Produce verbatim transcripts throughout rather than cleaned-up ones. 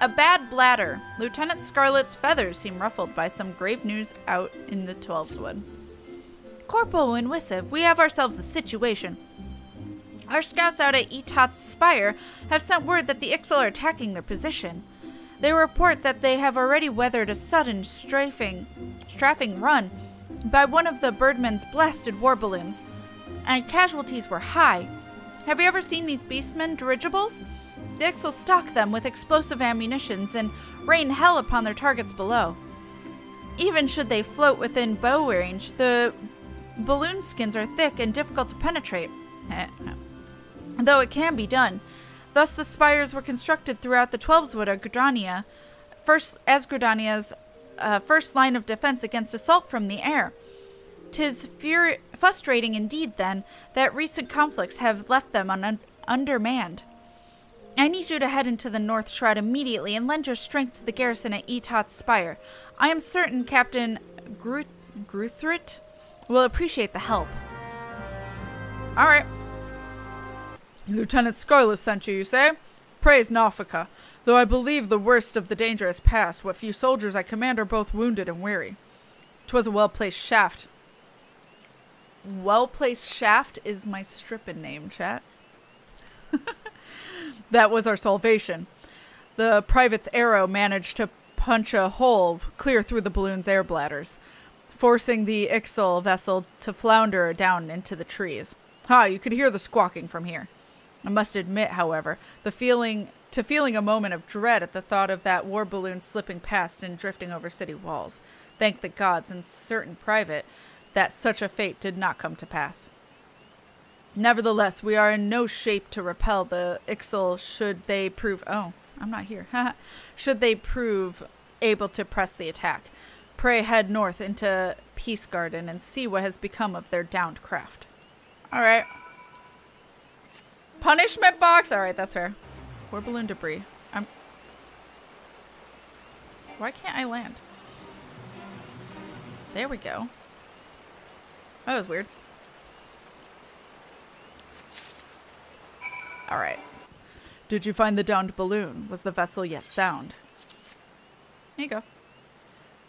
A bad bladder. Lieutenant Scarlet's feathers seem ruffled by some grave news out in the Twelveswood. Corporal Winwissa, we have ourselves a situation. Our scouts out at Etat's Spire have sent word that the Ixal are attacking their position. They report that they have already weathered a sudden strafing, strafing run by one of the birdmen's blasted war balloons, and casualties were high. Have you ever seen these beastmen dirigibles? The Ixal stock them with explosive ammunitions and rain hell upon their targets below. Even should they float within bow range, the balloon skins are thick and difficult to penetrate, though it can be done. Thus the spires were constructed throughout the Twelveswood of Gridania, first as Gridania's uh, first line of defense against assault from the air. Tis fur frustrating indeed, then, that recent conflicts have left them un undermanned. I need you to head into the North Shroud immediately and lend your strength to the garrison at Etat's Spire. I am certain Captain Grut Gruthrit will appreciate the help. All right. Lieutenant Scarlet sent you, you say? Praise Naufica. Though I believe the worst of the danger has passed, what few soldiers I command are both wounded and weary. 'Twas a well-placed shaft. Well-placed shaft is my strippin' name, chat. That was our salvation. The private's arrow managed to punch a hole clear through the balloon's air bladders, forcing the Ixal vessel to flounder down into the trees. Ha, you could hear the squawking from here. I must admit, however, the feeling to feeling a moment of dread at the thought of that war balloon slipping past and drifting over city walls. Thank the gods and certain private that such a fate did not come to pass. Nevertheless, we are in no shape to repel the Ixal should they prove... Oh, I'm not here. Should they prove able to press the attack. Pray head north into Peacegarden and see what has become of their downed craft. All right. Punishment box! All right, that's fair. War balloon debris. I'm... Why can't I land? There we go. That was weird. All right. Did you find the downed balloon? Was the vessel yet sound? Here you go.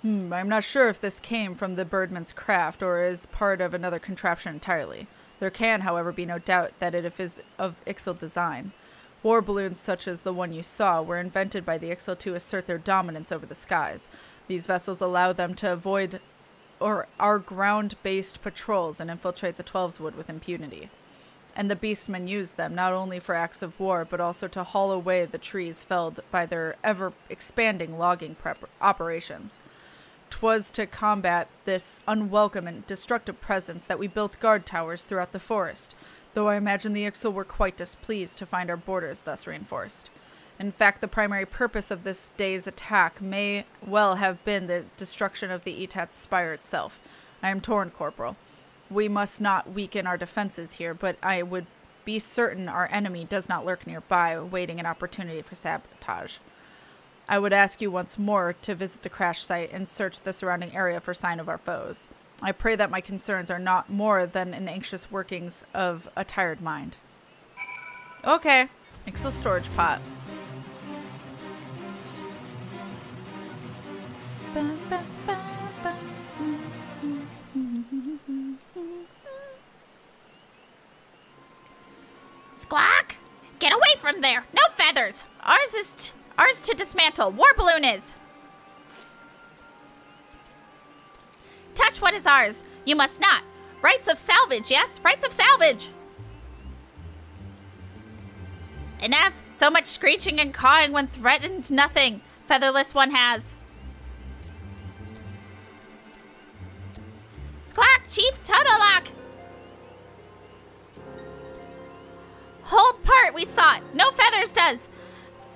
Hmm, I'm not sure if this came from the birdman's craft or is part of another contraption entirely. There can, however, be no doubt that it is of Ixal design. War balloons such as the one you saw were invented by the Ixal to assert their dominance over the skies. These vessels allow them to avoid or our ground-based patrols and infiltrate the Twelveswood with impunity. And the beastmen used them not only for acts of war, but also to haul away the trees felled by their ever-expanding logging prep operations. 'Twas to combat this unwelcome and destructive presence that we built guard towers throughout the forest, though I imagine the Ixal were quite displeased to find our borders thus reinforced. In fact, the primary purpose of this day's attack may well have been the destruction of the Etat's Spire itself. I am torn, Corporal. We must not weaken our defenses here, but I would be certain our enemy does not lurk nearby, awaiting an opportunity for sabotage. I would ask you once more to visit the crash site and search the surrounding area for sign of our foes. I pray that my concerns are not more than an anxious workings of a tired mind. Okay. Ixal storage pot. Bum, bum, bum, bum. Squawk! Get away from there! No feathers! Ours is t ours to dismantle. War balloon is. Touch what is ours. You must not. Rights of salvage, yes? Rights of salvage! Enough! So much screeching and cawing when threatened nothing. Featherless one has. Squawk! Chief Totolak! Hold part, we saw it. No feathers does.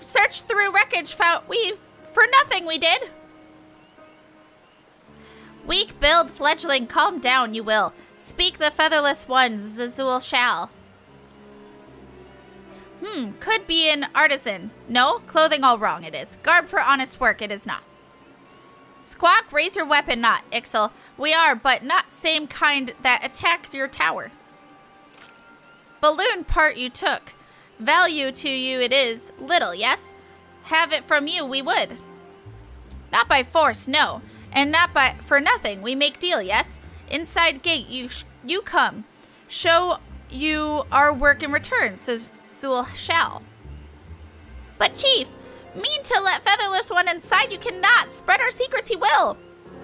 Search through wreckage found we for nothing we did. Weak build fledgling, calm down, you will. Speak the featherless one, Zazul shall. Hmm, could be an artisan. No, clothing all wrong it is. Garb for honest work it is not. Squawk, raise your weapon not, Ixal. We are, but not same kind that attacked your tower. Balloon part you took. Value to you it is little, yes? have it from you, we would. Not by force, no, and not by for nothing. We make deal, yes? Inside gate, you sh you come. Show you our work in return, says Zul shall. But Chief, mean to let Featherless One inside, you cannot. Spread our secrets, he will.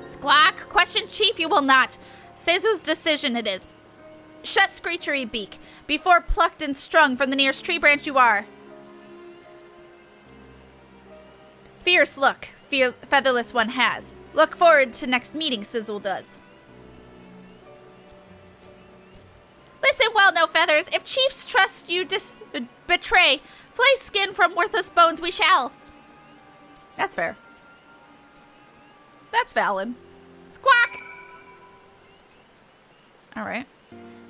Squawk, question Chief, you will not. Sezul's decision it is. Shut screechery beak, before plucked and strung from the nearest tree branch you are. Fierce look, fear Featherless One has. Look forward to next meeting, Sezul does. Listen well, no feathers. If chiefs trust you dis betray, flay skin from worthless bones we shall. That's fair. That's valid. Squawk! Alright.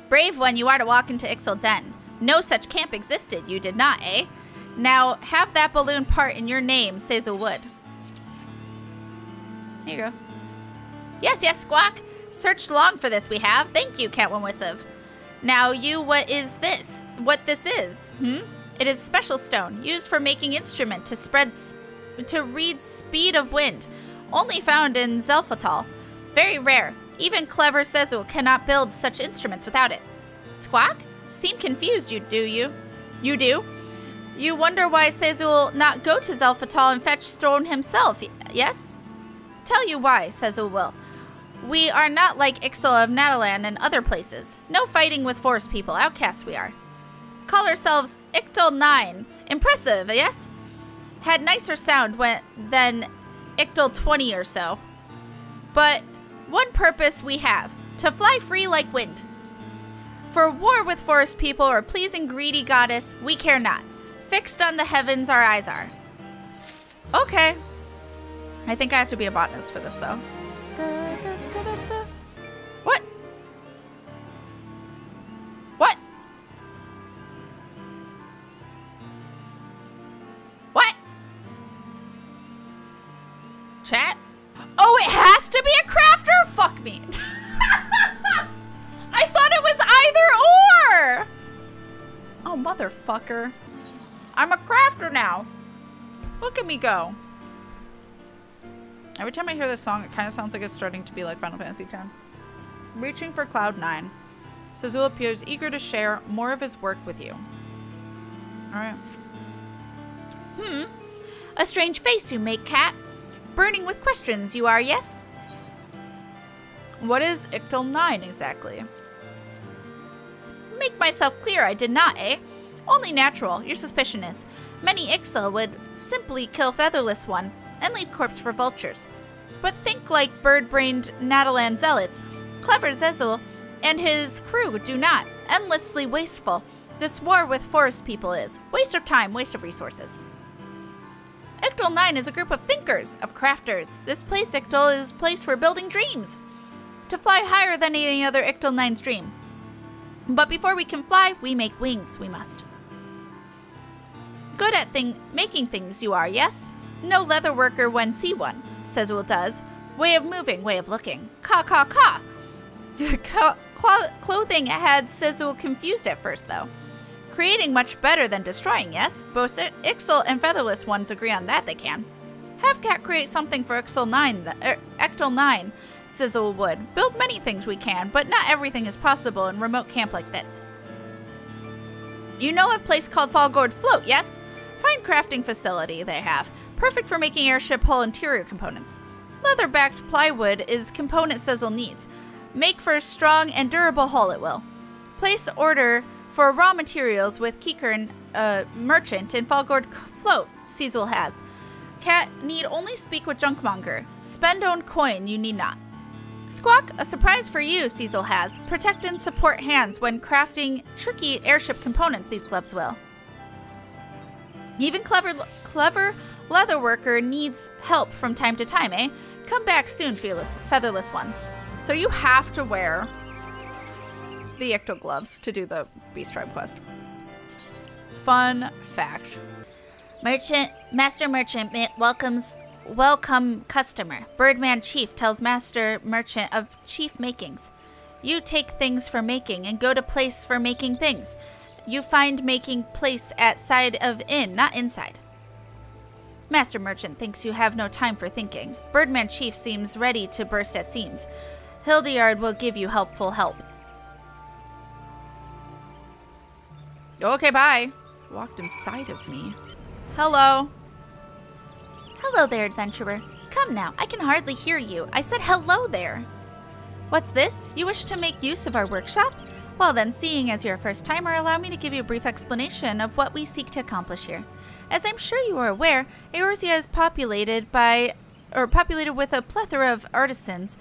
Brave one, you are to walk into Ixal Den. No such camp existed. You did not, eh? Now, have that balloon part in your name, Sezul would. There you go. Yes, yes, squawk. Searched long for this we have. Thank you, Catwomwisiv. Now you, what is this? What this is? Hmm? It is special stone, used for making instrument to spread, sp to read speed of wind. Only found in Zelphatal. Very rare. Even clever Sezul cannot build such instruments without it. Squawk? Seem confused, you do you? You do? You wonder why Sezul not go to Zelphatal and fetch stone himself, yes? Tell you why, Sezul will. We are not like Ixal of Natalan and other places. No fighting with forest people. Outcasts we are. Call ourselves Ixal Nine. Impressive, yes? Had nicer sound when, than Ixal twenty or so. But one purpose we have. To fly free like wind. For war with forest people or pleasing greedy goddess, we care not. Fixed on the heavens our eyes are. Okay. I think I have to be a botanist for this, though. What? What? What? Chat? Oh, it has to be a crafter? Fuck me. I thought it was either or. Oh, motherfucker. I'm a crafter now. Look at me go. Every time I hear this song, it kind of sounds like it's starting to be like Final Fantasy X. Reaching for Cloud Nine, Sezul appears eager to share more of his work with you. All right. Hmm. A strange face you make, cat. Burning with questions you are, yes? What is Ixal Nine exactly? Make myself clear, I did not, eh? Only natural, your suspicion is. Many Ixal would simply kill Featherless One and leave corpse for vultures. But think like bird-brained Natalan zealots. Clever Sezul and his crew do not. Endlessly wasteful. This war with forest people is. Waste of time, waste of resources. Ixal Nine is a group of thinkers, of crafters. This place, Ixal, is a place for building dreams. To fly higher than any other Ixal Nine's dream. But before we can fly, we make wings, we must. Good at thing making things you are, yes? No leather worker when see one, Sezul does. Way of moving, way of looking. Caw, caw, caw. Clothing had Sezul confused at first, though. Creating much better than destroying, yes? Both Ixal and Featherless Ones agree on that they can. Have Cat create something for Ixal Nine, er, Ixal Nine, Sezul would. Build many things we can, but not everything is possible in remote camp like this. You know a place called Fallgourd Float, yes? Fine crafting facility they have. Perfect for making airship hull interior components. Leather-backed plywood is component Sezul needs. Make for a strong and durable hull it will. Place order for raw materials with Kikern uh, merchant in Fallgourd Float, Sezul has. Cat need only speak with Junkmonger. Spend own coin, you need not. Squawk, a surprise for you, Sezul has. Protect and support hands when crafting tricky airship components these gloves will. Even clever, clever leatherworker needs help from time to time, eh? Come back soon, Featherless One. So you have to wear the Ixal gloves to do the Beast Tribe quest. Fun fact. Merchant, Master Merchant welcomes welcome customer. Birdman Chief tells Master Merchant of Chief Makings. You take things for making and go to place for making things. You find making place at side of inn, not inside. Master Merchant thinks you have no time for thinking. Birdman Chief seems ready to burst at seams. Hildiard will give you helpful help. Okay, bye. Walked inside of me. Hello. Hello there, adventurer. Come now, I can hardly hear you. I said hello there. What's this? You wish to make use of our workshop? Well then, seeing as you're a first-timer, allow me to give you a brief explanation of what we seek to accomplish here. As I'm sure you are aware, Eorzea is populated by, or populated with a plethora of artisans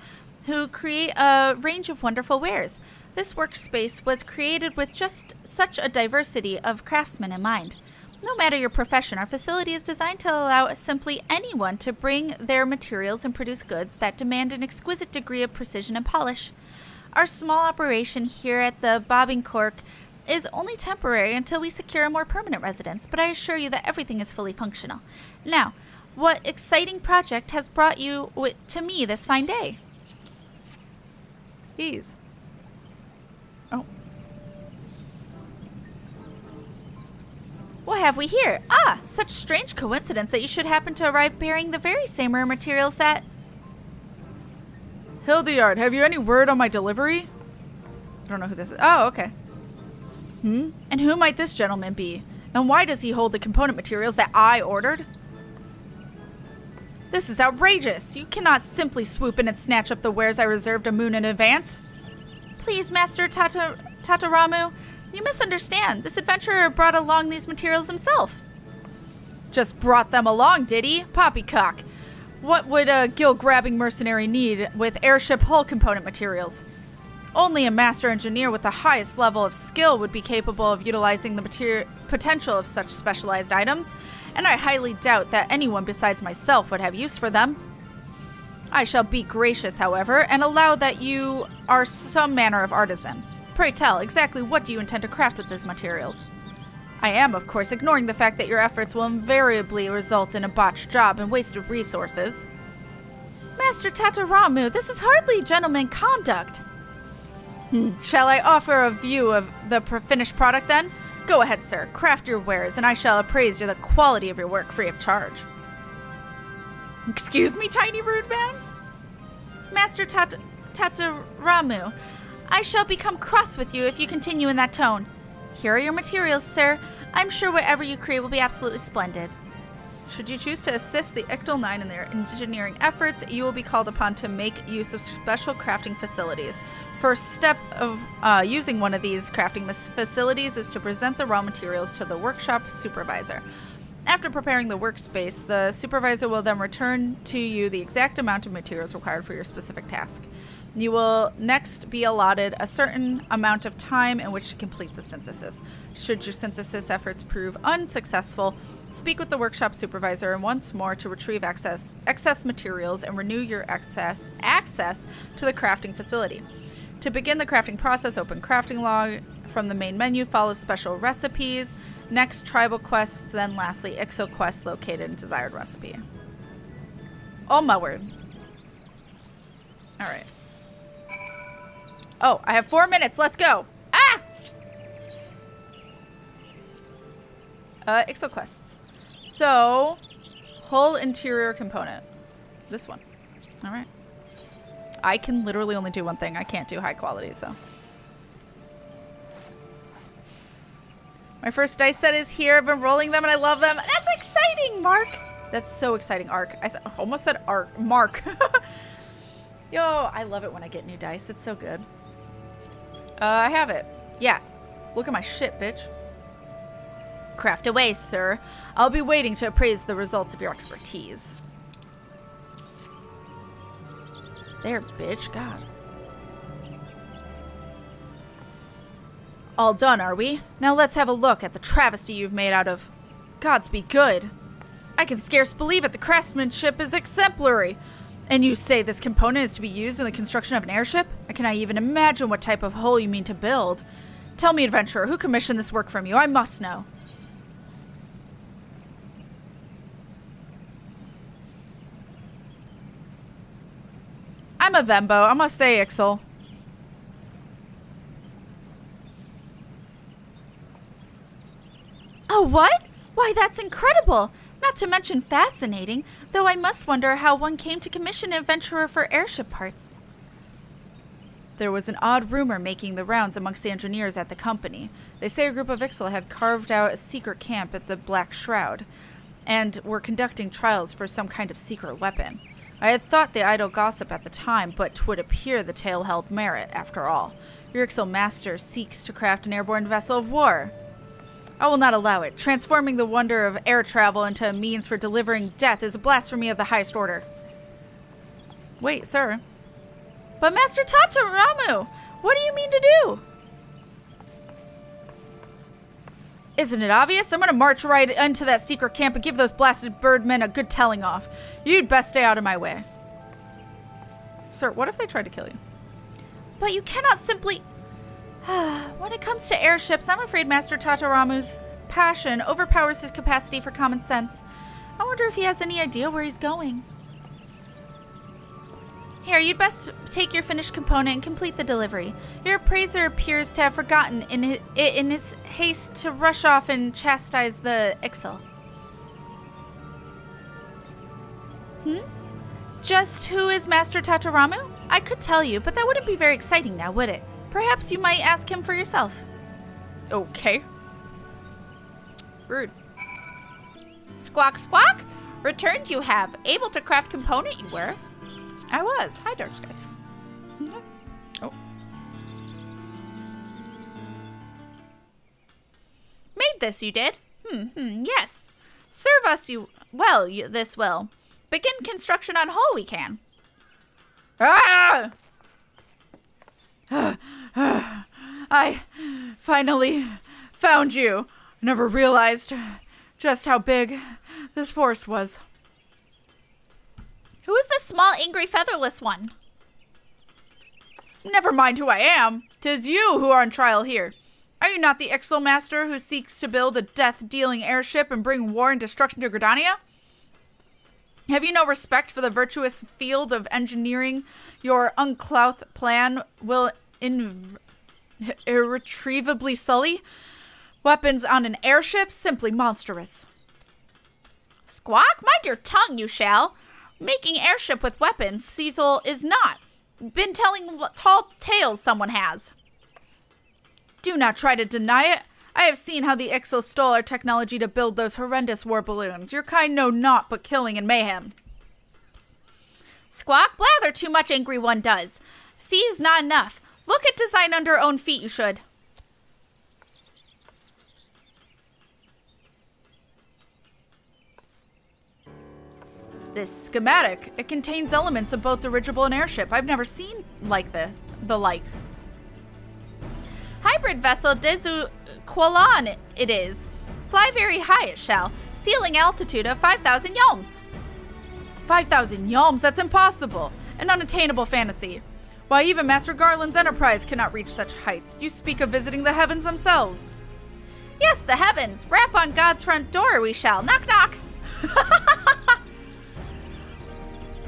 who create a range of wonderful wares. This workspace was created with just such a diversity of craftsmen in mind. No matter your profession, our facility is designed to allow simply anyone to bring their materials and produce goods that demand an exquisite degree of precision and polish. Our small operation here at the Bobbing Cork is only temporary until we secure a more permanent residence, but I assure you that everything is fully functional. Now, what exciting project has brought you w to me this fine day? These. Oh. What have we here? Ah, such strange coincidence that you should happen to arrive bearing the very same rare materials that... Hildiard, have you any word on my delivery? I don't know who this is. Oh, okay. Hmm? And who might this gentleman be? And why does he hold the component materials that I ordered? This is outrageous! You cannot simply swoop in and snatch up the wares I reserved a moon in advance. Please, Master Tata Tataramu, you misunderstand. This adventurer brought along these materials himself. Just brought them along, did he? Poppycock. What would a guild-grabbing mercenary need with airship hull component materials? Only a master engineer with the highest level of skill would be capable of utilizing the potential of such specialized items, and I highly doubt that anyone besides myself would have use for them. I shall be gracious, however, and allow that you are some manner of artisan. Pray tell, exactly what do you intend to craft with these materials? I am, of course, ignoring the fact that your efforts will invariably result in a botched job and wasted resources. Master Tataramu, this is hardly gentleman conduct. Hmm. Shall I offer a view of the pr finished product, then? Go ahead, sir. Craft your wares, and I shall appraise the quality of your work free of charge. Excuse me, tiny rude man? Master Tat Tataramu, I shall become cross with you if you continue in that tone. Here are your materials, sir. I'm sure whatever you create will be absolutely splendid. Should you choose to assist the Ixal Nine in their engineering efforts, you will be called upon to make use of special crafting facilities. First step of uh, using one of these crafting facilities is to present the raw materials to the workshop supervisor. After preparing the workspace, the supervisor will then return to you the exact amount of materials required for your specific task. You will next be allotted a certain amount of time in which to complete the synthesis. Should your synthesis efforts prove unsuccessful, speak with the workshop supervisor and once more to retrieve excess, excess materials and renew your access, access to the crafting facility. To begin the crafting process, open crafting log from the main menu, follow special recipes, next tribal quests, then lastly Ixal quests located in desired recipe. Oh my word. Alright. Oh, I have four minutes. Let's go. Ah! Uh, Ixal quests. So, whole interior component. This one. All right. I can literally only do one thing. I can't do high quality, so. My first dice set is here. I've been rolling them and I love them. That's exciting, Mark. That's so exciting, Ark. I almost said Ark. Mark. Yo, I love it when I get new dice. It's so good. Uh, I have it. Yeah. Look at my shit, bitch. Craft away, sir. I'll be waiting to appraise the results of your expertise. There, bitch. God. All done, are we? Now let's have a look at the travesty you've made out of... Gods be good. I can scarce believe it. The craftsmanship is exemplary. And you say this component is to be used in the construction of an airship? I cannot even imagine what type of hull you mean to build. Tell me, adventurer, who commissioned this work from you? I must know. I'm a thembo. I must say, Ixal. Oh, what? Why, that's incredible. Not to mention fascinating, though I must wonder how one came to commission an adventurer for airship parts. There was an odd rumor making the rounds amongst the engineers at the company. They say a group of Ixal had carved out a secret camp at the Black Shroud, and were conducting trials for some kind of secret weapon. I had thought the idle gossip at the time, but 'twould appear the tale held merit, after all. Your Ixal master seeks to craft an airborne vessel of war. I will not allow it. Transforming the wonder of air travel into a means for delivering death is a blasphemy of the highest order. Wait, sir. But Master Tataramu, what do you mean to do? Isn't it obvious? I'm going to march right into that secret camp and give those blasted birdmen a good telling off. You'd best stay out of my way. Sir, what if they tried to kill you? But you cannot simply... When it comes to airships, I'm afraid Master Tataramu's passion overpowers his capacity for common sense. I wonder if he has any idea where he's going. Here, you'd best take your finished component and complete the delivery. Your appraiser appears to have forgotten in his, in his haste to rush off and chastise the Ixal. Hmm? Just who is Master Tataramu? I could tell you, but that wouldn't be very exciting now, would it? Perhaps you might ask him for yourself. Okay. Rude. Squawk, squawk! Returned you have. Able to craft component you were. I was. Hi, Dark Skies. Mm-hmm. Oh. Made this, you did? Hmm, hmm, yes. Serve us, you... Well, you, this will. Begin construction on hull we can. Ah! I finally found you. Never realized just how big this force was. Who is this small, angry, featherless one? Never mind who I am. 'Tis you who are on trial here. Are you not the Ixal master who seeks to build a death-dealing airship and bring war and destruction to Gridania? Have you no respect for the virtuous field of engineering? Your unclothed plan will in irretrievably sully weapons on an airship, simply monstrous. Squawk, mind your tongue, you shall. Making airship with weapons, Sezul is not. Been telling tall tales someone has. Do not try to deny it. I have seen how the Ixal stole our technology to build those horrendous war balloons. Your kind know naught but killing and mayhem. Squawk, blather too much, angry one does. Sees not enough. Look at design under own feet, you should. This schematic, it contains elements of both dirigible and airship. I've never seen like this, the like. Hybrid vessel Dezul Qualan it is. Fly very high it shall, ceiling altitude of five thousand yalms. five thousand yalms, that's impossible. An unattainable fantasy. Why, even Master Garland's Enterprise cannot reach such heights. You speak of visiting the heavens themselves. Yes, the heavens. Rap on God's front door we shall. Knock, knock.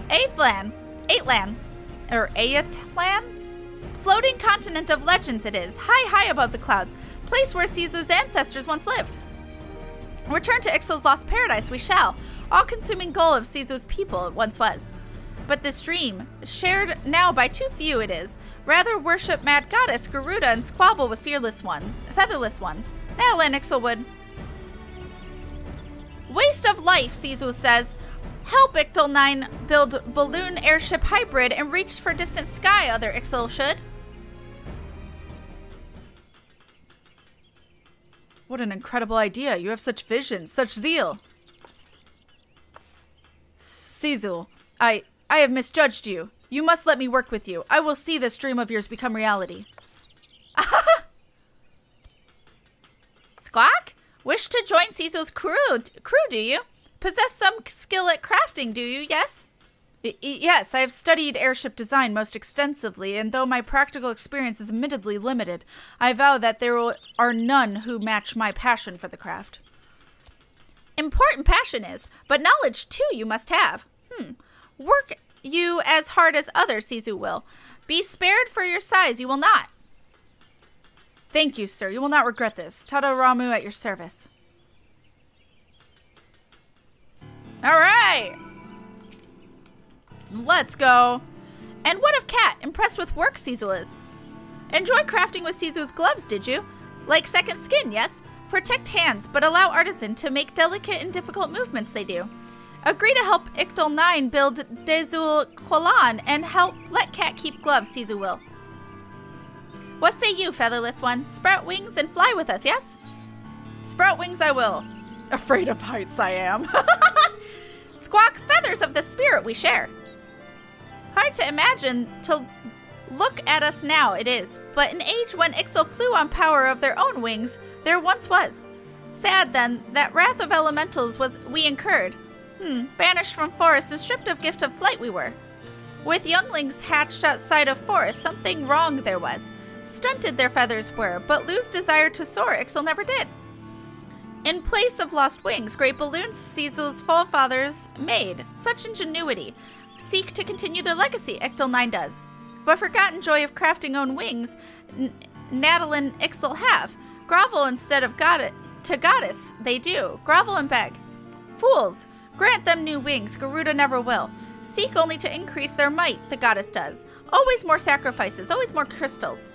Ayatlan, Ayatlan, or Ayatlan? Floating continent of legends it is, high, high above the clouds, place where Sezul's ancestors once lived. Return to Ixal's lost paradise we shall, all-consuming goal of Sezul's people it once was. But this dream, shared now by too few it is, rather worship mad goddess Garuda and squabble with fearless one, featherless ones, Natalan Ixal would. Waste of life, Sezul says. Help Ixal Nine build balloon airship hybrid and reach for distant sky, other Ixal should. What an incredible idea. You have such vision, such zeal. Sezul, I, I have misjudged you. You must let me work with you. I will see this dream of yours become reality. Squawk? Wish to join Sezul's crew, crew, do you? Possess some skill at crafting, do you, yes? I yes, I have studied airship design most extensively, and though my practical experience is admittedly limited, I vow that there are none who match my passion for the craft. Important passion is, but knowledge, too, you must have. Hmm. Work you as hard as others, Sezul will. Be spared for your size, you will not. Thank you, sir. You will not regret this. Tataramu at your service. All right. Let's go. And what of Cat? Impressed with work Sezul is. Enjoy crafting with Sezul's gloves, did you? Like second skin, yes? Protect hands, but allow artisan to make delicate and difficult movements they do. Agree to help Ixal Nine build Dezul Qualan and help let Cat keep gloves, Sezul will. What say you, featherless one? Sprout wings and fly with us, yes? Sprout wings I will. Afraid of heights I am. Squawk, feathers of the spirit we share. Hard to imagine to look at us now it is, but an age when Ixal flew on power of their own wings there once was. Sad then that wrath of elementals was we incurred. Hmm, banished from forests and stripped of gift of flight we were. With younglings hatched outside of forests, something wrong there was. Stunted their feathers were, but Lou's desire to soar Ixal never did. In place of lost wings, great balloons Sezul's forefathers made. Such ingenuity. Seek to continue their legacy, Ixal Nine does. But forgotten joy of crafting own wings, N Natalan Ixal have. Grovel instead of god to goddess, they do. Grovel and beg. Fools, grant them new wings, Garuda never will. Seek only to increase their might, the goddess does. Always more sacrifices, always more crystals.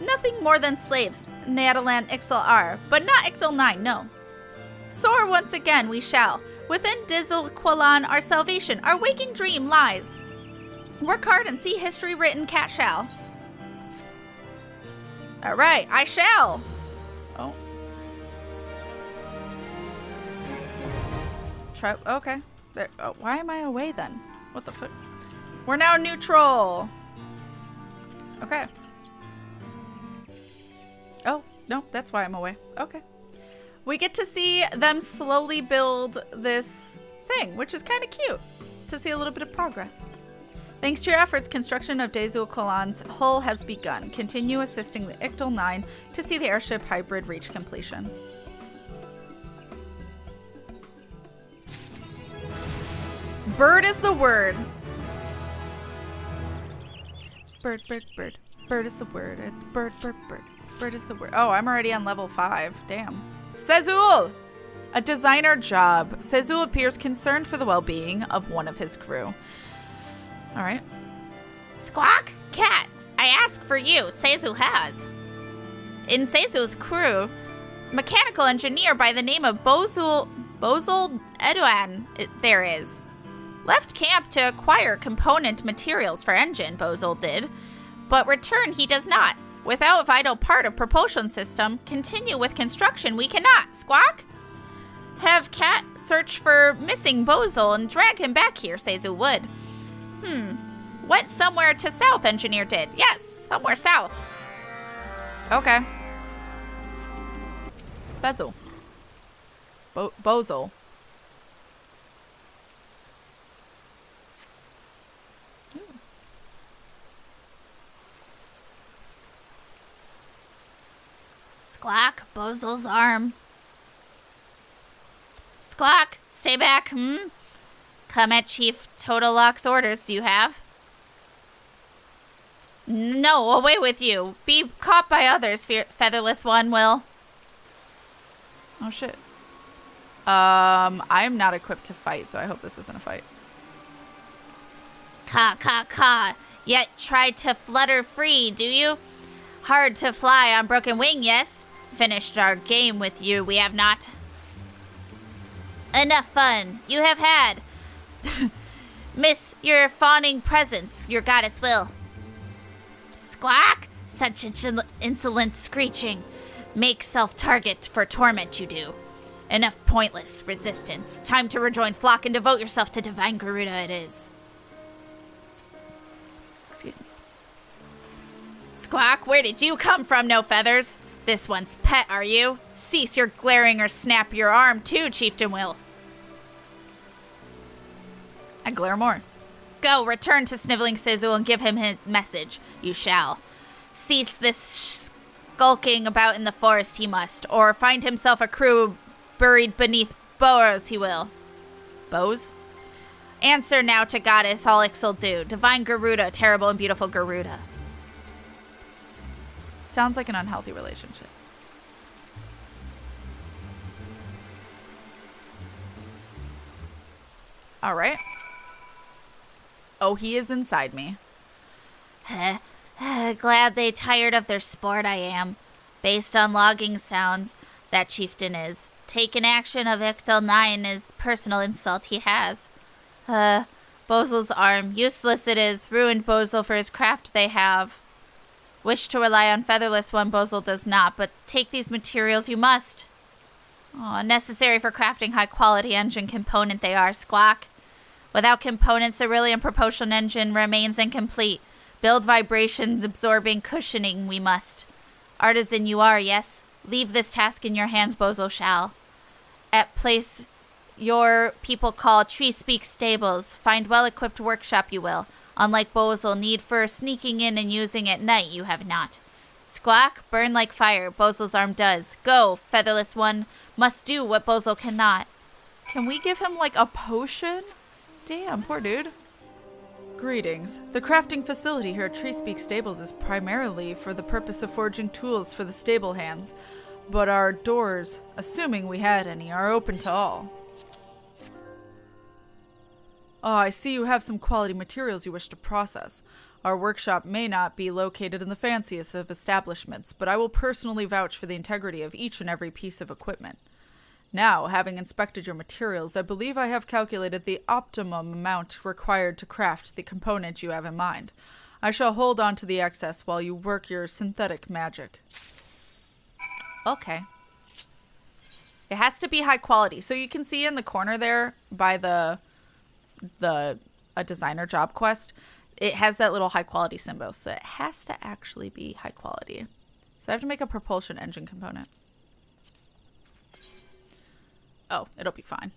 Nothing more than slaves, Natalan Ixal are, but not Ixal Nine, no. Soar once again we shall. Within Dezul Qualan our salvation, our waking dream lies. Work hard and see history written, Cat shall. All right, I shall. Oh. Try, okay. There, oh, why am I away then? What the fuck? We're now neutral. Okay. Oh, no, that's why I'm away. Okay. We get to see them slowly build this thing, which is kind of cute to see a little bit of progress. Thanks to your efforts, construction of Dezul Qualan's hull has begun. Continue assisting the Ixal Nine to see the airship hybrid reach completion. Bird is the word. Bird, bird, bird. Bird is the word. It's bird, bird, bird. Bird is the word. Oh, I'm already on level five. Damn. Sezul! A designer job. Sezul appears concerned for the well-being of one of his crew. All right. Squawk, Cat, I ask for you. Sezul has. In Sezul's crew, mechanical engineer by the name of Bozel Bozel Edwan it, there is. Left camp to acquire component materials for engine, Bozel did, but return he does not. Without vital part of propulsion system, continue with construction we cannot, Squawk. Have Cat search for missing Bozel and drag him back here, Sezul would. Hmm. Went somewhere to south, engineer did. Yes, somewhere south. Okay. Bezel. Bo Bozel. Ooh. Squawk, Bozel's arm. Squawk, stay back, hmm? Come at Chief Totolak's orders, do you have? No, away with you. Be caught by others, fe featherless one will. Oh, shit. Um, I'm not equipped to fight, so I hope this isn't a fight. Ka, ka, ka. Yet try to flutter free, do you? Hard to fly on broken wing, yes? Finished our game with you, we have not. Enough fun. You have had... Miss your fawning presence, your goddess will. Squawk, such insolent screeching. Make self-target for torment you do. Enough pointless resistance. Time to rejoin flock and devote yourself to divine Garuda it is. Excuse me. Squawk, where did you come from, no feathers? This one's pet, are you? Cease your glaring or snap your arm too, Chieftain will. I glare more. Go, return to Sniveling Sezul and give him his message. You shall. Cease this skulking about in the forest he must, or find himself a crew buried beneath bows he will. Bows? Answer now to goddess all Ixal do. Divine Garuda, terrible and beautiful Garuda. Sounds like an unhealthy relationship. All right. Oh, he is inside me. Glad they tired of their sport, I am. Based on logging sounds, that chieftain is. Taken action of Ixal Nine is personal insult he has. Uh, Bozel's arm, useless it is, ruined Bozel for his craft they have. Wish to rely on Featherless One, Bozel does not, but take these materials you must. Oh, necessary for crafting high-quality engine component they are, Squawk. Without components, Ceruleum propulsion engine remains incomplete. Build vibration, absorbing, cushioning we must. Artisan you are, yes? Leave this task in your hands, Bozel shall. At place your people call Treespeak Stables, find well-equipped workshop you will. Unlike Bozel, need for sneaking in and using at night you have not. Squawk, burn like fire, Bozel's arm does. Go, Featherless One, must do what Bozel cannot. Can we give him, like, a potion? Damn, poor dude. Greetings. The crafting facility here at Treespeak Stables is primarily for the purpose of forging tools for the stable hands, but our doors, assuming we had any, are open to all. Ah, oh, I see you have some quality materials you wish to process. Our workshop may not be located in the fanciest of establishments, but I will personally vouch for the integrity of each and every piece of equipment. Now, having inspected your materials, I believe I have calculated the optimum amount required to craft the component you have in mind. I shall hold on to the excess while you work your synthetic magic. Okay. It has to be high quality. So you can see in the corner there by the the a designer job quest, it has that little high quality symbol. So it has to actually be high quality. So I have to make a propulsion engine component. Oh, it'll be fine.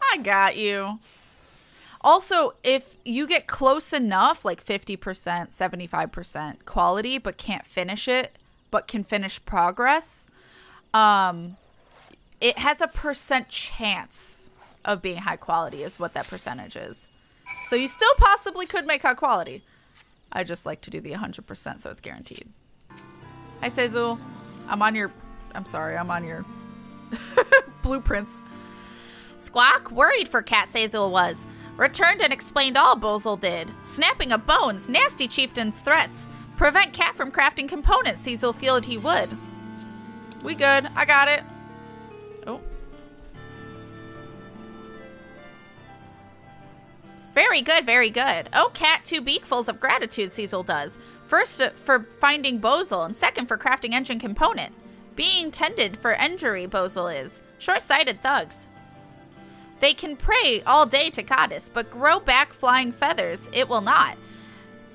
I got you. Also, if you get close enough, like fifty percent, seventy-five percent quality, but can't finish it, but can finish progress, um, it has a percent chance of being high quality is what that percentage is. So you still possibly could make high quality. I just like to do the one hundred percent so it's guaranteed. Hi, Sezul. I'm on your... I'm sorry, I'm on your blueprints. Squawk, worried for Cat Sezul was. Returned and explained all Bozel did. Snapping of bones, nasty chieftain's threats. Prevent Cat from crafting components, Sezul feared he would. We good, I got it. Oh. Very good, very good. Oh, Cat, two beakfuls of gratitude, Sezul does. First uh, for finding Bozel, and second for crafting engine component. Being tended for injury, Bozel is. Short-sighted thugs. They can pray all day to Goddess, but grow back flying feathers, it will not.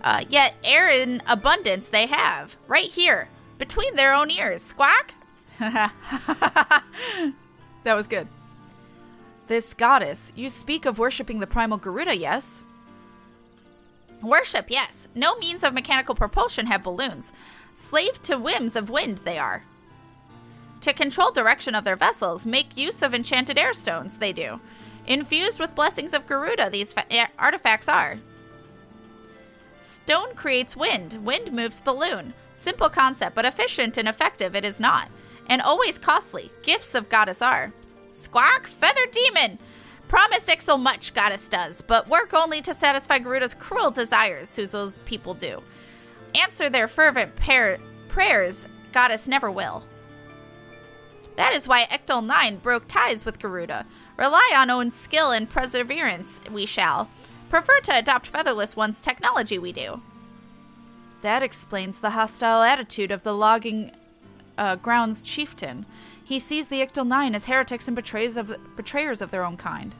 Uh, yet air in abundance they have, right here, between their own ears. Squawk? That was good. This Goddess, you speak of worshipping the primal Garuda, yes? Worship, yes. No means of mechanical propulsion have balloons. Slave to whims of wind they are. To control direction of their vessels, make use of enchanted air stones, they do. Infused with blessings of Garuda, these artifacts are. Stone creates wind. Wind moves balloon. Simple concept, but efficient and effective it is not. And always costly. Gifts of Goddess are. Squawk, feather demon! Promise Ixal much, Goddess does, but work only to satisfy Garuda's cruel desires, Suzul's people do. Answer their fervent par prayers, Goddess never will. That is why Ixal Nine broke ties with Garuda. Rely on own skill and perseverance, we shall. Prefer to adopt Featherless One's technology, we do. That explains the hostile attitude of the logging uh, grounds chieftain. He sees the Ixal Nine as heretics and betrayers of, betrayers of their own kind.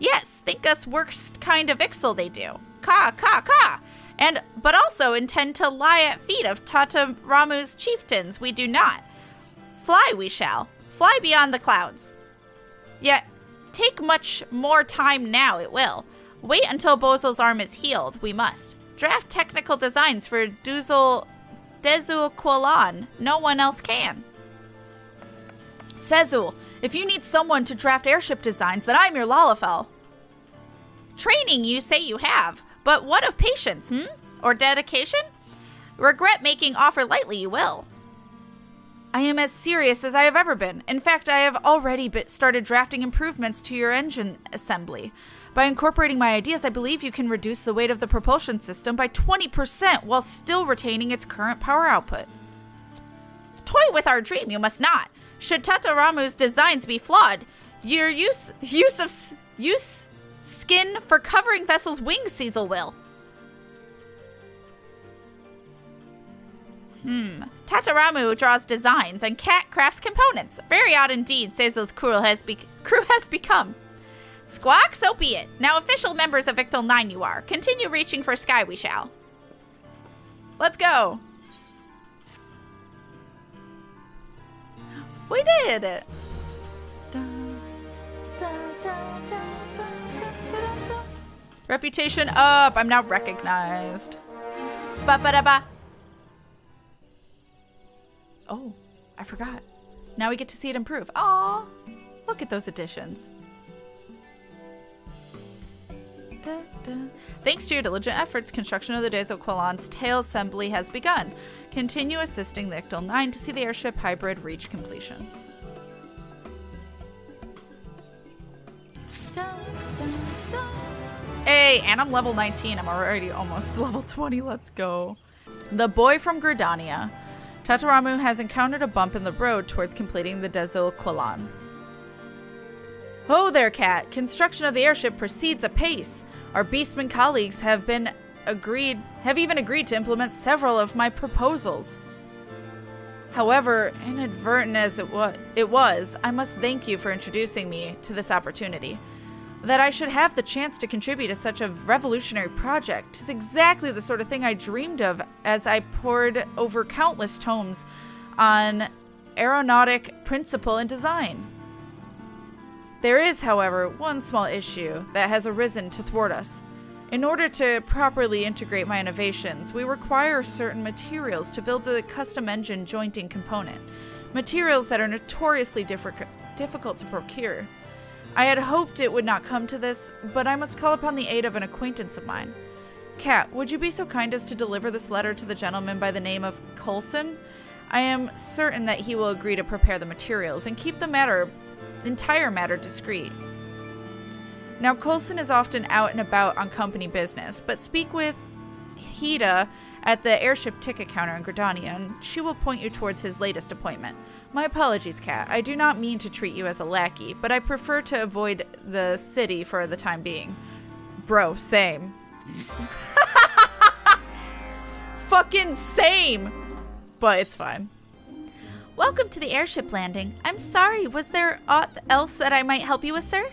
Yes, think us worst kind of Ixal they do. Ka, ka, ka! And, but also intend to lie at feet of Tataramu's chieftains, we do not. Fly we shall, fly beyond the clouds. Yet, take much more time now it will. Wait until Bozel's arm is healed, we must. Draft technical designs for Dezul Qualan, no one else can. Sezul, if you need someone to draft airship designs, then I'm your Lalafell. Training you say you have, but what of patience, hmm? Or dedication? Regret making offer lightly you will. I am as serious as I have ever been. In fact, I have already started drafting improvements to your engine assembly. By incorporating my ideas, I believe you can reduce the weight of the propulsion system by twenty percent while still retaining its current power output. Toy with our dream, you must not. Should Tataramu's designs be flawed, your use use of use skin for covering vessels' wings, Sezul will. Hmm. Tataramu draws designs and Cat crafts components. Very odd indeed, Sezul's crew has, be crew has become. Squawk, so be it. Now official members of Ixal Nine you are. Continue reaching for sky we shall. Let's go. We did it. Reputation up. I'm now recognized. Ba-ba-da-ba. Oh, I forgot. Now we get to see it improve. Aw, look at those additions. Da, da. Thanks to your diligent efforts, construction of the Dezul Qualan's tail assembly has begun. Continue assisting the Ixal Nine to see the airship hybrid reach completion. Da, da, da. Hey, and I'm level nineteen. I'm already almost level twenty. Let's go. The boy from Gridania. Tataramu has encountered a bump in the road towards completing the Dezul Qualan. Oh there, Cat! Construction of the airship proceeds apace. Our beastmen colleagues have been agreed have even agreed to implement several of my proposals. However, inadvertent as it was, it was, I must thank you for introducing me to this opportunity. That I should have the chance to contribute to such a revolutionary project is exactly the sort of thing I dreamed of as I pored over countless tomes on aeronautic principle and design. There is, however, one small issue that has arisen to thwart us. In order to properly integrate my innovations, we require certain materials to build a custom engine jointing component, materials that are notoriously difficult to procure. I had hoped it would not come to this, but I must call upon the aid of an acquaintance of mine. Cat, would you be so kind as to deliver this letter to the gentleman by the name of Coulson? I am certain that he will agree to prepare the materials and keep the matter, entire matter discreet. Now, Coulson is often out and about on company business, but speak with Hida at the airship ticket counter in Gridania, and she will point you towards his latest appointment. My apologies, Cat. I do not mean to treat you as a lackey, but I prefer to avoid the city for the time being. Bro, same. Fucking same! But it's fine. Welcome to the airship landing. I'm sorry, was there aught else that I might help you with, sir?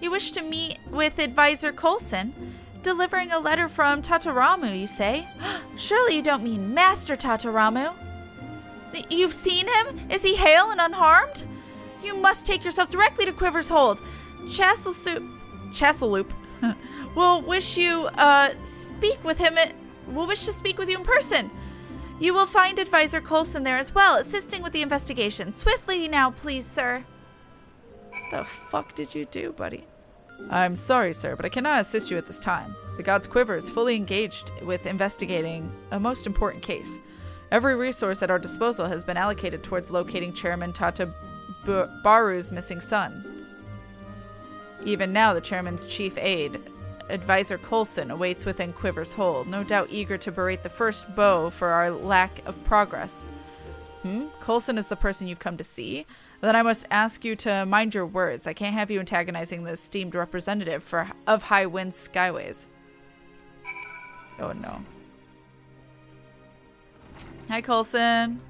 You wish to meet with Advisor Coulson? Delivering a letter from Tataramu, you say? Surely you don't mean Master Tataramu? You've seen him? Is he hale and unharmed? You must take yourself directly to Quiver's Hold. Chasselloop will wish you uh, speak with him. At, will wish to speak with you in person. You will find Advisor Coulson there as well, assisting with the investigation. Swiftly now, please, sir. The fuck did you do, buddy? I'm sorry, sir, but I cannot assist you at this time. The God's Quiver is fully engaged with investigating a most important case. Every resource at our disposal has been allocated towards locating Chairman Tatabaru's missing son. Even now, the Chairman's chief aide, Advisor Coulson, awaits within Quiver's Hold, no doubt eager to berate the first bow for our lack of progress. Hmm? Coulson is the person you've come to see? Then I must ask you to mind your words. I can't have you antagonizing the esteemed representative for, of Highwind Skyways. Oh no. Hi, Coulson.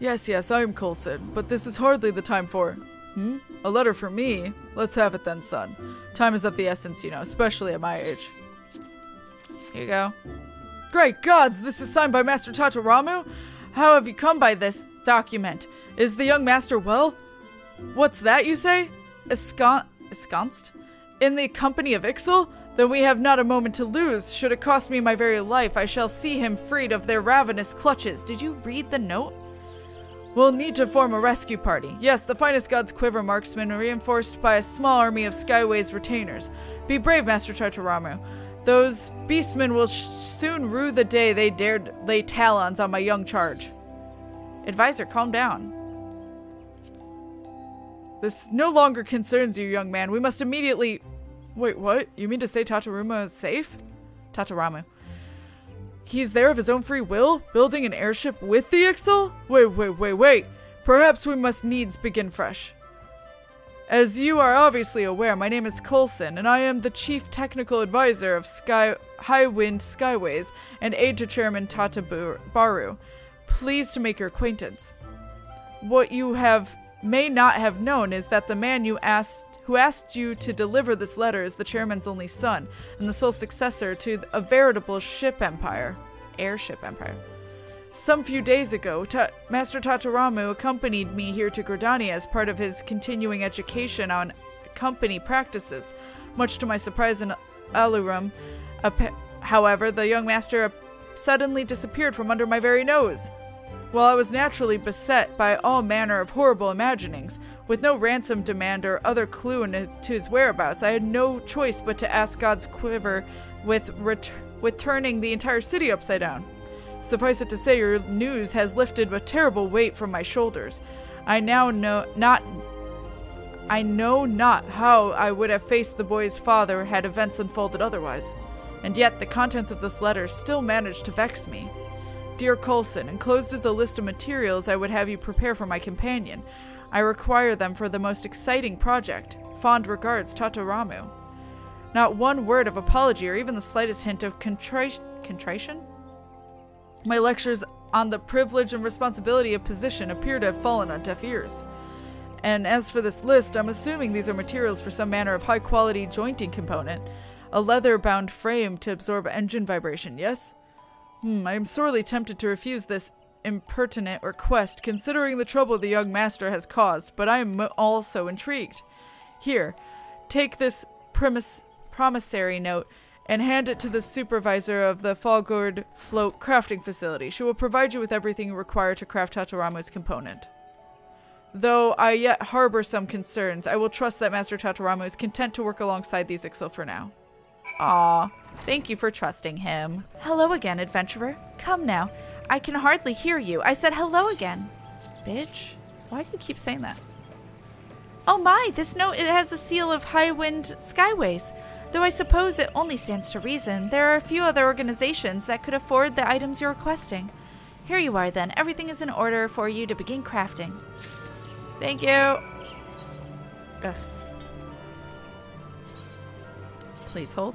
Yes, yes, I am Coulson, but this is hardly the time for... Hmm? A letter for me? Let's have it then, son. Time is of the essence, you know, especially at my age. Here you go. Great gods, this is signed by Master Tataramu? How have you come by this document? Is the young master well? What's that, you say? Escon- Esconced? In the company of Ixal? Then we have not a moment to lose. Should it cost me my very life, I shall see him freed of their ravenous clutches. Did you read the note? We'll need to form a rescue party. Yes, the finest God's Quiver marksmen are reinforced by a small army of Skyways retainers. Be brave, Master Tataramu. Those beastmen will soon rue the day they dared lay talons on my young charge. Advisor, calm down. This no longer concerns you, young man. We must immediately... Wait, what? You mean to say Tataruma is safe? Tataramu. He's there of his own free will? Building an airship with the Ixal? Wait, wait, wait, wait. Perhaps we must needs begin fresh. As you are obviously aware, my name is Coulson, and I am the Chief Technical Advisor of Sky Highwind Skyways and aide to Chairman Tatabaru. Pleased to make your acquaintance. What you have may not have known is that the man you asked, who asked you to deliver this letter is the Chairman's only son, and the sole successor to a veritable ship empire. Airship empire. Some few days ago, Ta Master Tataramu accompanied me here to Gridania as part of his continuing education on company practices. Much to my surprise and alarm, however, the young master suddenly disappeared from under my very nose. While I was naturally beset by all manner of horrible imaginings, with no ransom demand or other clue in his to his whereabouts, I had no choice but to ask God's Quiver with, ret with turning the entire city upside down. Suffice it to say, your news has lifted a terrible weight from my shoulders. I now know not I know not how I would have faced the boy's father had events unfolded otherwise. And yet, the contents of this letter still managed to vex me. Dear Coulson, enclosed is a list of materials I would have you prepare for my companion. I require them for the most exciting project. Fond regards, Tataramu. Not one word of apology or even the slightest hint of contrition? Contrition? My lectures on the privilege and responsibility of position appear to have fallen on deaf ears. And as for this list, I'm assuming these are materials for some manner of high-quality jointing component. A leather-bound frame to absorb engine vibration, yes? Hmm, I am sorely tempted to refuse this impertinent request, considering the trouble the young master has caused, but I am also intrigued. Here, take this promis- promissory note and hand it to the supervisor of the Fallgourd Float crafting facility. She will provide you with everything required to craft Tataramu's component. Though I yet harbor some concerns, I will trust that Master Tataramu is content to work alongside these Ixal for now. Aw, thank you for trusting him. Hello again, adventurer. Come now. I can hardly hear you. I said hello again. Bitch, why do you keep saying that? Oh my, this note it has a seal of Highwind Skyways. Though I suppose it only stands to reason, there are a few other organizations that could afford the items you're requesting. Here you are then, everything is in order for you to begin crafting. Thank you! Ugh. Please hold.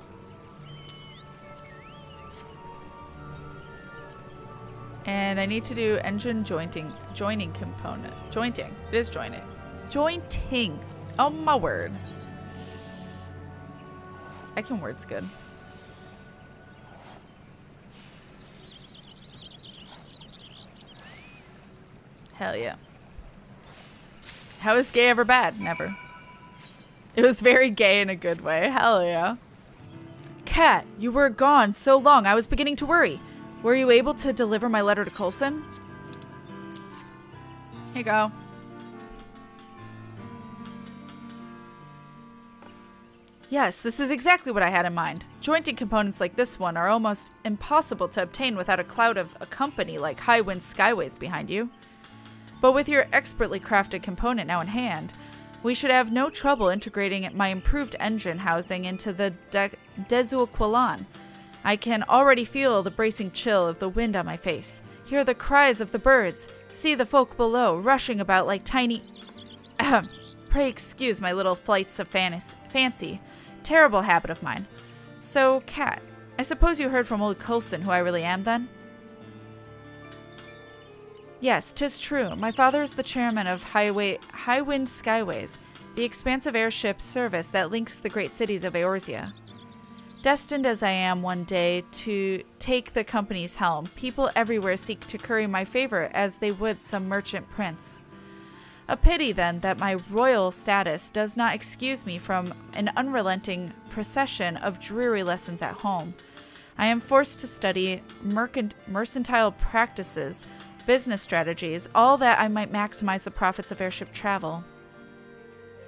And I need to do engine jointing, joining component. Jointing, it is joining. Jointing! Oh my word. I can words good. Hell yeah. How is gay ever bad? Never. It was very gay in a good way. Hell yeah. Cat, you were gone so long. I was beginning to worry. Were you able to deliver my letter to Coulson? Here you go. Yes, this is exactly what I had in mind. Jointing components like this one are almost impossible to obtain without a cloud of a company like Highwind Skyways behind you. But with your expertly crafted component now in hand, we should have no trouble integrating my improved engine housing into the De Dezul Qualan. I can already feel the bracing chill of the wind on my face, hear the cries of the birds, see the folk below rushing about like tiny... Pray excuse my little flights of fancy. Terrible habit of mine. So, Cat, I suppose you heard from old Coulson who I really am, then? Yes, 'tis true. My father is the chairman of Highway Highwind Skyways, the expansive airship service that links the great cities of Eorzea. Destined as I am one day to take the company's helm, people everywhere seek to curry my favor as they would some merchant prince. A pity, then, that my royal status does not excuse me from an unrelenting procession of dreary lessons at home. I am forced to study mercant mercantile practices, business strategies, all that I might maximize the profits of airship travel.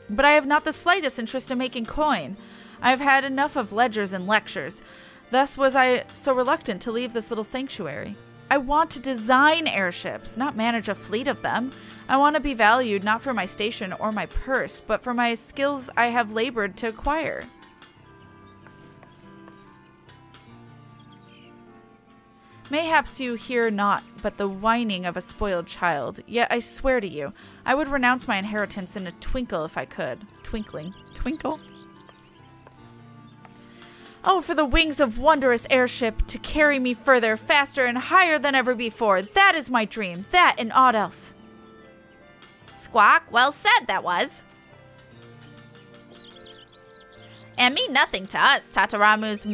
But I have not the slightest interest in making coin. I have had enough of ledgers and lectures. Thus was I so reluctant to leave this little sanctuary. I want to design airships, not manage a fleet of them. I want to be valued not for my station or my purse, but for my skills I have labored to acquire. Mayhaps you hear not but the whining of a spoiled child, yet I swear to you, I would renounce my inheritance in a twinkle if I could. Twinkling. Twinkle? Oh, for the wings of wondrous airship to carry me further, faster, and higher than ever before. That is my dream. That and aught else. Squawk, well said that was. And mean nothing to us, Tataramu's,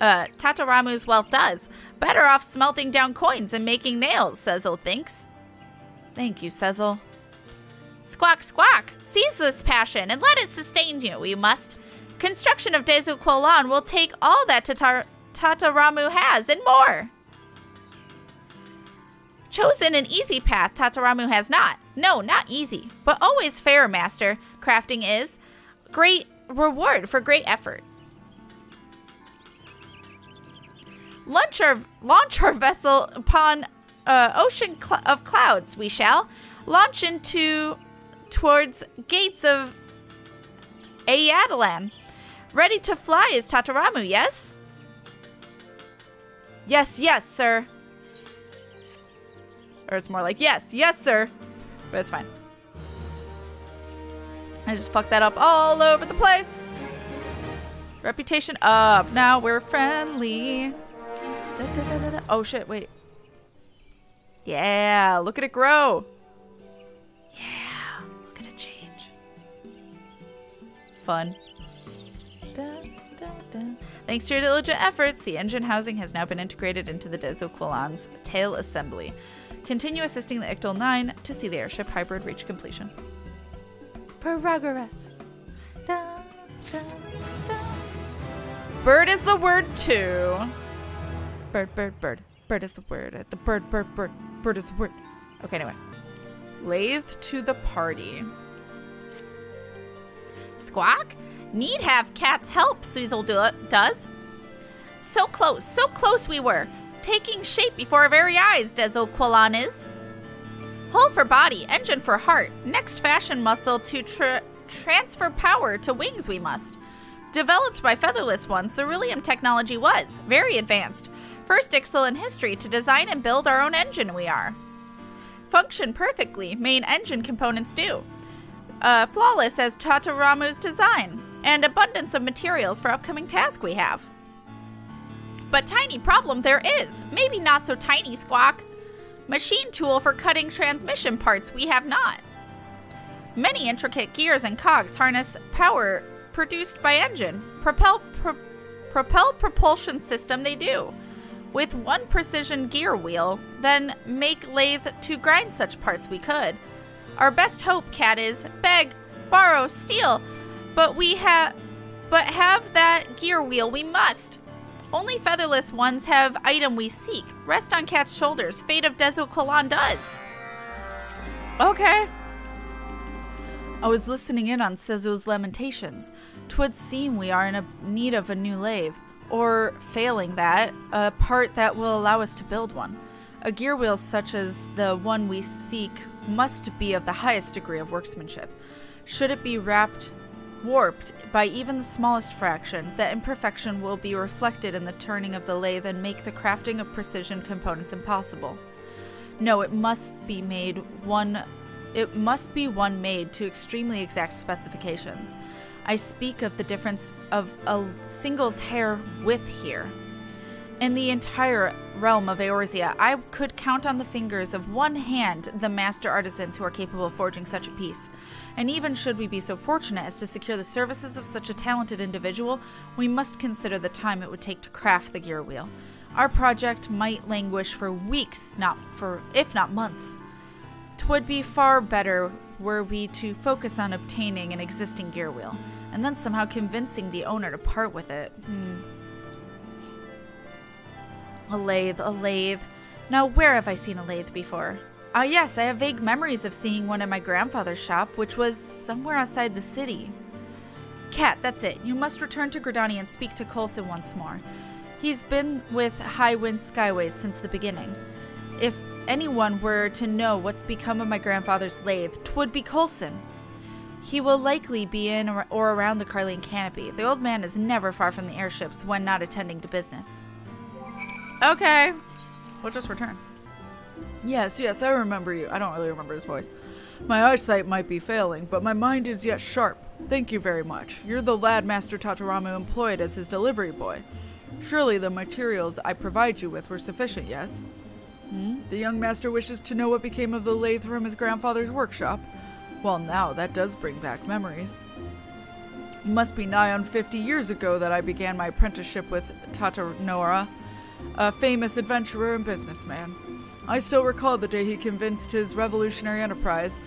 uh, Tataramu's wealth does. Better off smelting down coins and making nails, Sezul thinks. Thank you, Sezul. Squawk, squawk, seize this passion and let it sustain you, you must. Construction of Dezul Qualan will take all that Tatar Tataramu has and more. Chosen an easy path Tataramu has not. No, not easy, but always fair, master. Crafting is great reward for great effort. Launch our, launch our vessel upon uh, ocean cl of clouds, we shall. Launch into towards gates of Ayatlan. Ready to fly is Tataramu, yes? Yes, yes, sir. Or it's more like, yes, yes, sir. But it's fine. I just fucked that up all over the place. Reputation up. Now we're friendly. Da, da, da, da, da. Oh, shit, wait. Yeah, look at it grow. Yeah, look at it change. Fun. Da, da, da. Thanks to your diligent efforts, the engine housing has now been integrated into the Dezul Qualan's tail assembly. Continue assisting the Ixal Nine to see the airship hybrid reach completion. Progress. Da, da, da. Bird is the word too. Bird, bird, bird. Bird is the word. The bird, bird, bird. Bird is the word. Okay, anyway. Lathe to the party. Squawk? Need have cat's help, Sezul do does. So close, so close we were. Taking shape before our very eyes, Dezul Qualan is. Hull for body, engine for heart. Next fashion muscle to tra transfer power to wings we must. Developed by featherless ones, Ceruleum technology was very advanced. First Ixal in history to design and build our own engine we are. Function perfectly, main engine components do. Uh, flawless as Tataramu's design, and abundance of materials for upcoming task we have. But tiny problem there is, maybe not so tiny, Squawk. Machine tool for cutting transmission parts we have not. Many intricate gears and cogs harness power produced by engine. Propel, pro propel propulsion system they do. With one precision gear wheel, then make lathe to grind such parts we could. Our best hope, Cat, is beg, borrow, steal, but we have, but have that gear wheel we must. Only featherless ones have item we seek. Rest on Cat's shoulders. Fate of Dezul Qualan does. Okay. I was listening in on Sezul's lamentations. 'Twould seem we are in a need of a new lathe. Or, failing that, a part that will allow us to build one. A gear wheel such as the one we seek must be of the highest degree of workmanship. Should it be wrapped, warped by even the smallest fraction, that imperfection will be reflected in the turning of the lathe and make the crafting of precision components impossible. No, it must be made one, it must be one made to extremely exact specifications. I speak of the difference of a single's hair width here. In the entire realm of Eorzea, I could count on the fingers of one hand the master artisans who are capable of forging such a piece. And even should we be so fortunate as to secure the services of such a talented individual, we must consider the time it would take to craft the gear wheel. Our project might languish for weeks, not for, if not months. 'Twould be far better were we to focus on obtaining an existing gear wheel, and then somehow convincing the owner to part with it. Hmm. A lathe, a lathe. Now where have I seen a lathe before? Ah yes, I have vague memories of seeing one in my grandfather's shop, which was somewhere outside the city. Cat, that's it. You must return to Gridania and speak to Coulson once more. He's been with Highwind Skyways since the beginning. If anyone were to know what's become of my grandfather's lathe, 'twould be Coulson. He will likely be in or around the Carlian canopy. The old man is never far from the airships when not attending to business. Okay. We'll just return. Yes, yes, I remember you. I don't really remember his voice. My eyesight might be failing, but my mind is yet sharp. Thank you very much. You're the lad Master Tataramu employed as his delivery boy. Surely the materials I provide you with were sufficient, yes? Hmm? The young master wishes to know what became of the lathe from his grandfather's workshop. Well, now that does bring back memories. It must be nigh on fifty years ago that I began my apprenticeship with Tatanora, a famous adventurer and businessman. I still recall the day he convinced his revolutionary enterprise,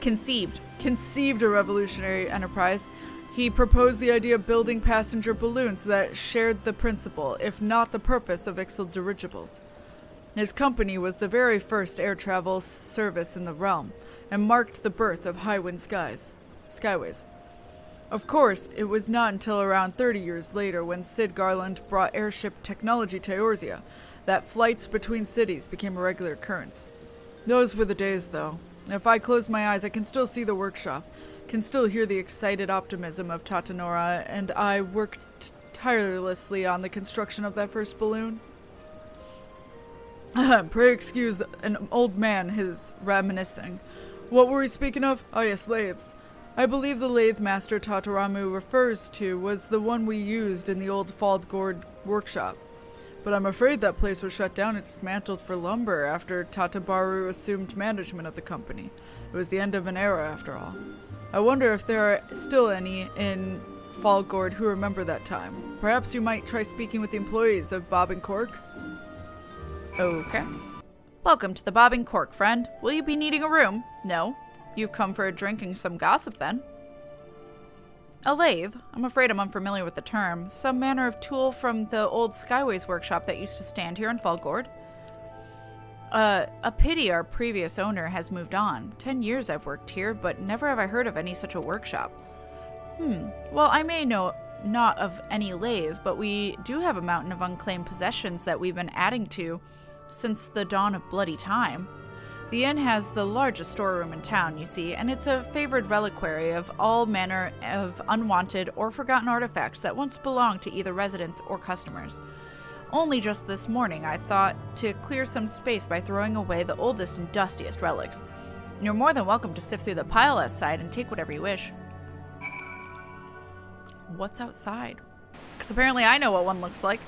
conceived, conceived a revolutionary enterprise. He proposed the idea of building passenger balloons that shared the principle, if not the purpose, of Ixal dirigibles. His company was the very first air travel service in the realm, and marked the birth of Highwind Skies, Skyways. Of course, it was not until around thirty years later when Sid Garland brought airship technology to Eorzea that flights between cities became a regular occurrence. Those were the days, though. If I close my eyes, I can still see the workshop, can still hear the excited optimism of Tatanora, and I worked tirelessly on the construction of that first balloon. Pray excuse an old man his reminiscing. What were we speaking of? Oh yes, lathes. I believe the lathe Master Tataramu refers to was the one we used in the old Fallgourd workshop. But I'm afraid that place was shut down and dismantled for lumber after Tatabaru assumed management of the company. It was the end of an era, after all. I wonder if there are still any in Fallgourd who remember that time. Perhaps you might try speaking with the employees of Bobbing Cork? Okay. Welcome to the Bobbing Cork, friend. Will you be needing a room? No. You've come for a drink and some gossip, then. A lathe, I'm afraid I'm unfamiliar with the term, some manner of tool from the old Skyways workshop that used to stand here in Fallgourd. Uh, a pity our previous owner has moved on. Ten years I've worked here, but never have I heard of any such a workshop. Hmm, well, I may know not of any lathe, but we do have a mountain of unclaimed possessions that we've been adding to since the dawn of bloody time. The inn has the largest storeroom in town, you see, and it's a favored reliquary of all manner of unwanted or forgotten artifacts that once belonged to either residents or customers. Only just this morning I thought to clear some space by throwing away the oldest and dustiest relics. You're more than welcome to sift through the pile outside and take whatever you wish. What's outside? Because apparently I know what one looks like.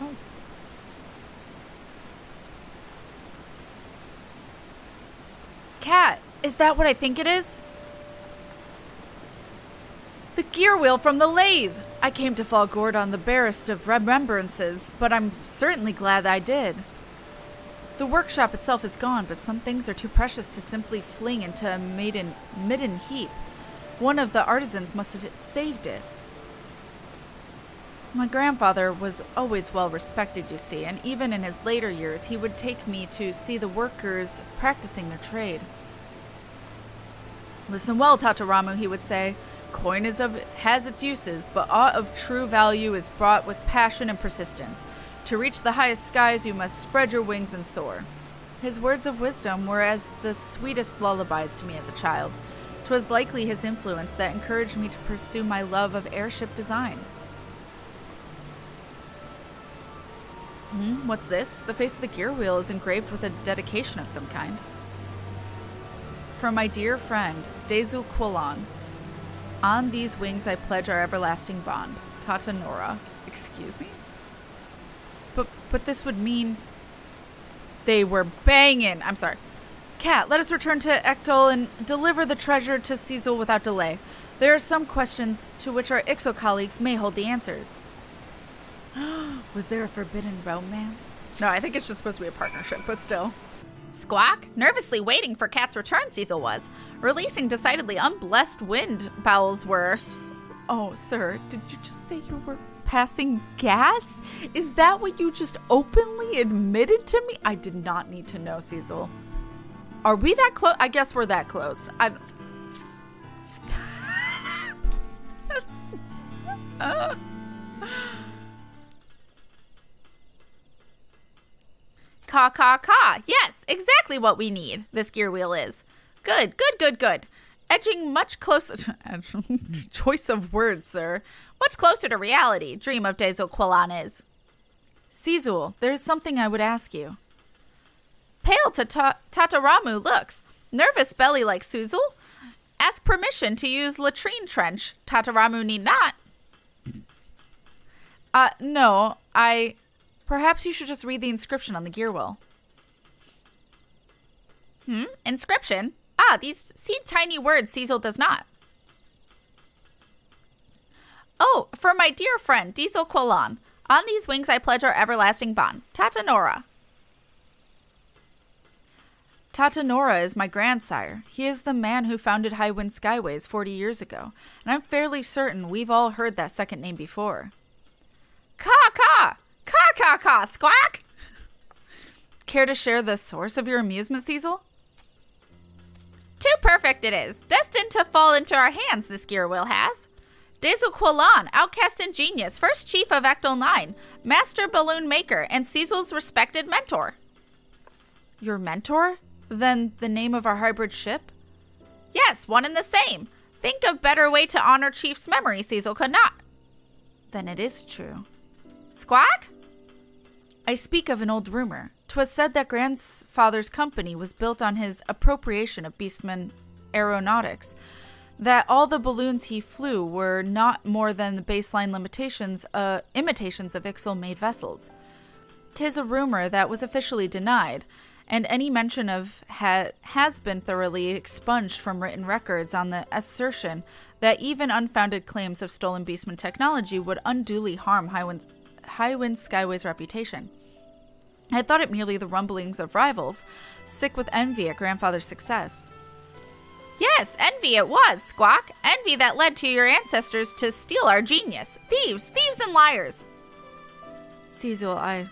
Oh. Cat, is that what I think it is? The gear wheel from the lathe! I came to Fallgourd on the barest of remembrances, but I'm certainly glad I did. The workshop itself is gone, but some things are too precious to simply fling into a maiden, midden heap. One of the artisans must have saved it. My grandfather was always well respected, you see, and even in his later years, he would take me to see the workers practicing their trade. Listen well, Tataramu, he would say. Coin is of, has its uses, but aught of true value is brought with passion and persistence. To reach the highest skies, you must spread your wings and soar. His words of wisdom were as the sweetest lullabies to me as a child. 'Twas likely his influence that encouraged me to pursue my love of airship design. Mm, what's this? The face of the gear wheel is engraved with a dedication of some kind. For my dear friend, Dezul Qualan. On these wings I pledge our everlasting bond. Tatanora. Excuse me? But, but this would mean... They were banging. I'm sorry. Cat, let us return to Ekdal and deliver the treasure to Sezul without delay. There are some questions to which our Ixal colleagues may hold the answers. Was there a forbidden romance? No, I think it's just supposed to be a partnership, but still. Squawk, nervously waiting for Cat's return, Cecil was. Releasing decidedly unblessed wind bowels were... Oh, sir, did you just say you were passing gas? Is that what you just openly admitted to me? I did not need to know, Cecil. Are we that close? I guess we're that close. I don't... uh. Caw, caw, caw. Yes, exactly what we need, this gear wheel is. Good, good, good, good. Edging much closer to... Choice of words, sir. Much closer to reality, dream of Dezul Qualan is. Sezul, there is something I would ask you. Pale Tata Tataramu looks. Nervous belly like Sezul. Ask permission to use latrine trench. Tataramu need not. Uh, no, I... Perhaps you should just read the inscription on the gear wheel. Hmm? Inscription? Ah, these see tiny words Sezul does not. Oh, for my dear friend, Dezul Qualan. On these wings I pledge our everlasting bond. Tatanora. Tatanora is my grandsire. He is the man who founded Highwind Skyways forty years ago, and I'm fairly certain we've all heard that second name before. Caw, caw! Caw, caw, caw, squawk! Care to share the source of your amusement, Sezul? Too perfect it is. Destined to fall into our hands, this gear wheel has. Dezul Qualan, outcast and genius, first chief of Ixal Nine, master balloon maker, and Sezul's respected mentor. Your mentor? Then the name of our hybrid ship? Yes, one and the same. Think of better way to honor Chief's memory, Sezul could not. Then it is true. Squawk? I speak of an old rumor. 'Twas said that grandfather's company was built on his appropriation of Beastman Aeronautics, that all the balloons he flew were not more than the baseline limitations, uh, imitations of Ixal-made vessels. 'Tis a rumor that was officially denied, and any mention of ha has been thoroughly expunged from written records on the assertion that even unfounded claims of stolen Beastman technology would unduly harm Highwind Highwind Skyway's reputation. I thought it merely the rumblings of rivals, sick with envy at grandfather's success. Yes, envy it was, Squawk. Envy that led to your ancestors to steal our genius. Thieves, thieves and liars. Sezul, I...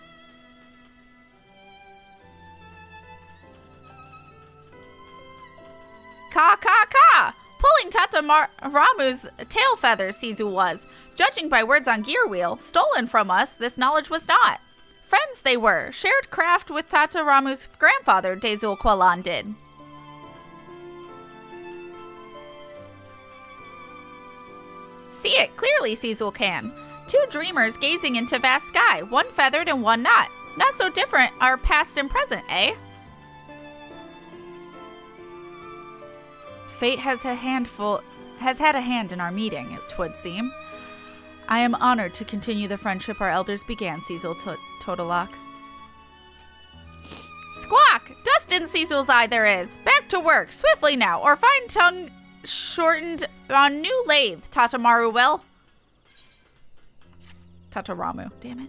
Caw, caw, caw! Pulling Tataramu's tail feathers, Sezul was. Judging by words on gear wheel, stolen from us, this knowledge was not. Friends they were, shared craft with Tataramu's grandfather, Dezul Qualan did. See it clearly, Sezul can. Two dreamers gazing into vast sky, one feathered and one not. Not so different are past and present, eh? Fate has a handful, has had a hand in our meeting, it would seem. I am honored to continue the friendship our elders began, Dezul Totolak. Squawk! Dust in Sezul's eye there is. Back to work, swiftly now, or find tongue shortened on new lathe, Tatamaru will. Tataramu, damn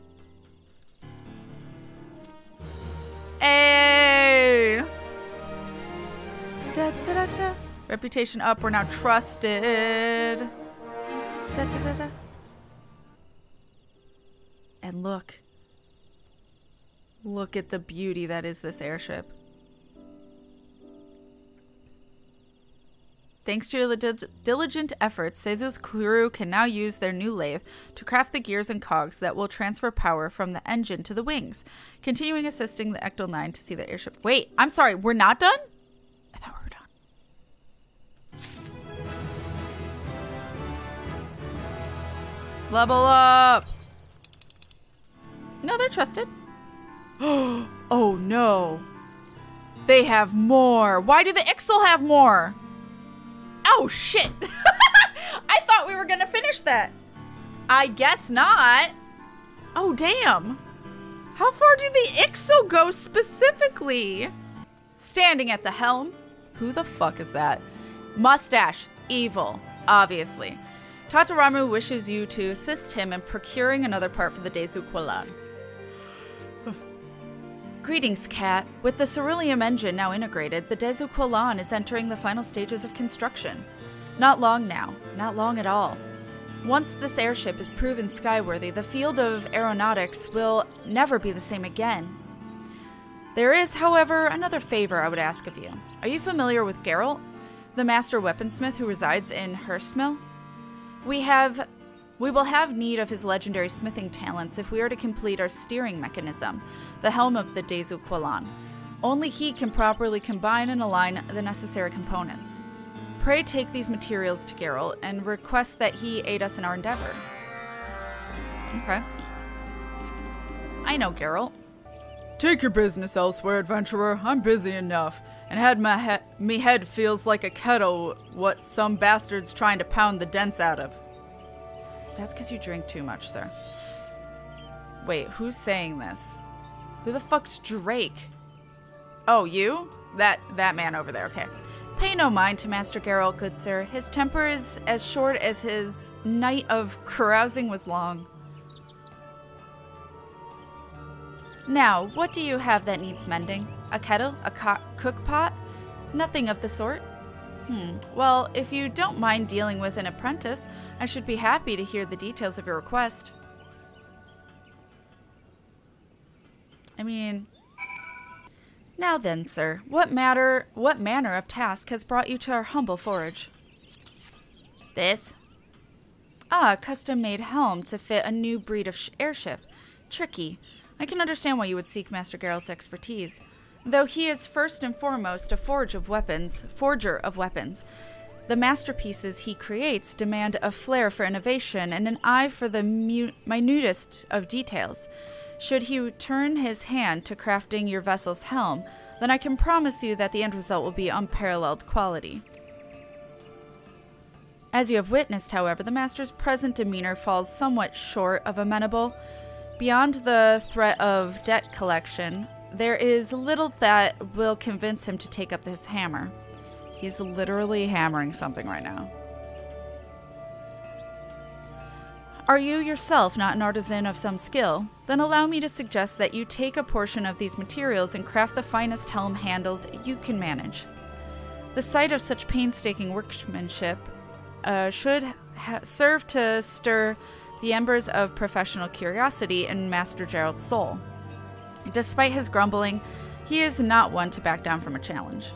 it. Hey! Da, da, da, da. Reputation up, we're now trusted. Da, da, da, da. And look. Look at the beauty that is this airship. Thanks to your dil diligent efforts, Sezul's crew can now use their new lathe to craft the gears and cogs that will transfer power from the engine to the wings, continuing assisting the Ixal Nine to see the airship. Wait, I'm sorry, we're not done? I thought we were done. Level up! No, they're trusted. Oh no! They have more! Why do the Ixal have more? Oh shit! I thought we were gonna finish that! I guess not! Oh damn! How far do the Ixal go specifically? Standing at the helm? Who the fuck is that? Mustache. Evil. Obviously. Tataramu wishes you to assist him in procuring another part for the Dezul Qualan. Greetings, Cat. With the Ceruleum engine now integrated, the Dezul Qualan is entering the final stages of construction. Not long now. Not long at all. Once this airship is proven skyworthy, the field of aeronautics will never be the same again. There is, however, another favor I would ask of you. Are you familiar with Gerolt, the master weaponsmith who resides in Hurstmill? We have We will have need of his legendary smithing talents if we are to complete our steering mechanism, the helm of the Dezoquilan. Only he can properly combine and align the necessary components. Pray take these materials to Gerolt and request that he aid us in our endeavor. Okay. I know Gerolt. Take your business elsewhere, adventurer. I'm busy enough, and had my he me head feels like a kettle what some bastard's trying to pound the dents out of. That's because you drink too much, sir. Wait, who's saying this? Who the fuck's Drake? Oh, you? That that man over there, okay. Pay no mind to Master Gerolt, good sir. His temper is as short as his night of carousing was long. Now, what do you have that needs mending? A kettle? A co cook pot? Nothing of the sort? Hmm, well, if you don't mind dealing with an apprentice, I should be happy to hear the details of your request. I mean... Now then, sir, what matter, what manner of task has brought you to our humble forge? This? Ah, a custom-made helm to fit a new breed of sh airship. Tricky. I can understand why you would seek Master Geralt's expertise, though he is first and foremost a forge of weapons, forger of weapons. The masterpieces he creates demand a flair for innovation and an eye for the minutest of details. Should he turn his hand to crafting your vessel's helm, then I can promise you that the end result will be unparalleled quality. As you have witnessed, however, the master's present demeanor falls somewhat short of amenable. Beyond the threat of debt collection, there is little that will convince him to take up this hammer. He's literally hammering something right now. Are you yourself not an artisan of some skill? Then allow me to suggest that you take a portion of these materials and craft the finest helm handles you can manage. The sight of such painstaking workmanship uh, should ha serve to stir the embers of professional curiosity in Master Geralt's soul. Despite his grumbling, he is not one to back down from a challenge.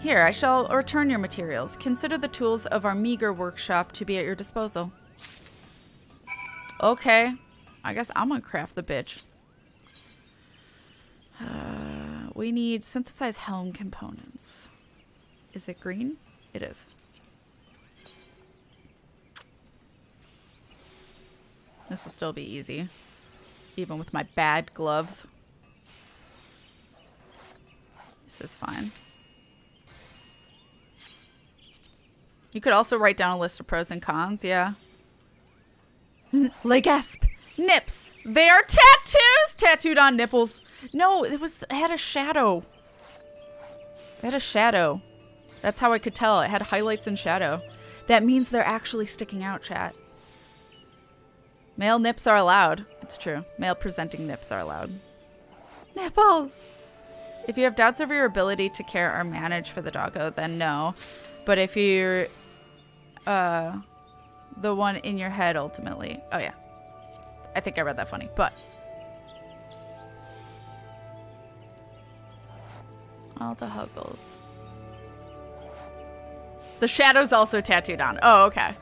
Here, I shall return your materials. Consider the tools of our meager workshop to be at your disposal. Okay, I guess I'm gonna craft the bitch. Uh, we need synthesized helm components. Is it green? It is. This will still be easy, even with my bad gloves. This is fine. You could also write down a list of pros and cons, yeah. Leg gasp. Nips. They are tattoos tattooed on nipples. No, it was it had a shadow. It had a shadow. That's how I could tell. It had highlights and shadow. That means they're actually sticking out, chat. Male nips are allowed. It's true. Male presenting nips are allowed. Nipples. If you have doubts over your ability to care or manage for the doggo, then no. But if you're uh the one in your head, ultimately. Oh, yeah. I think I read that funny, but... all the huggles. The shadow's also tattooed on. Oh, okay.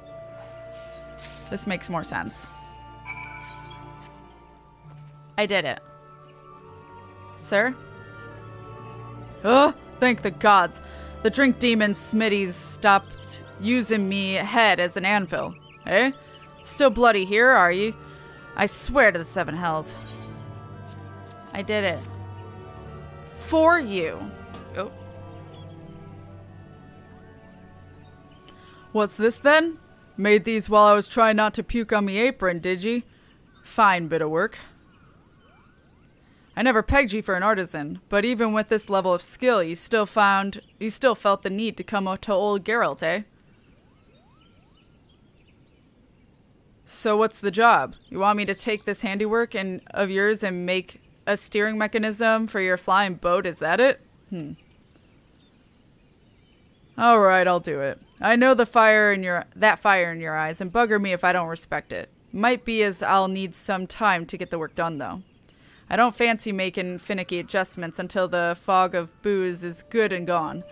This makes more sense. I did it. Sir? Oh, thank the gods. The drink demon Smitty's stopped using me head as an anvil. Eh? Still bloody here, are you? I swear to the seven hells. I did it. For you. Oh. What's this then? Made these while I was trying not to puke on me apron, did ye? Fine bit of work. I never pegged ye for an artisan, but even with this level of skill, you still found, you still felt the need to come to old Gerolt, eh? So what's the job? You want me to take this handiwork and of yours and make a steering mechanism for your flying boat, is that it? Hmm. Alright, I'll do it. I know the fire in your that fire in your eyes, and bugger me if I don't respect it. Might be as I'll need some time to get the work done, though. I don't fancy making finicky adjustments until the fog of booze is good and gone.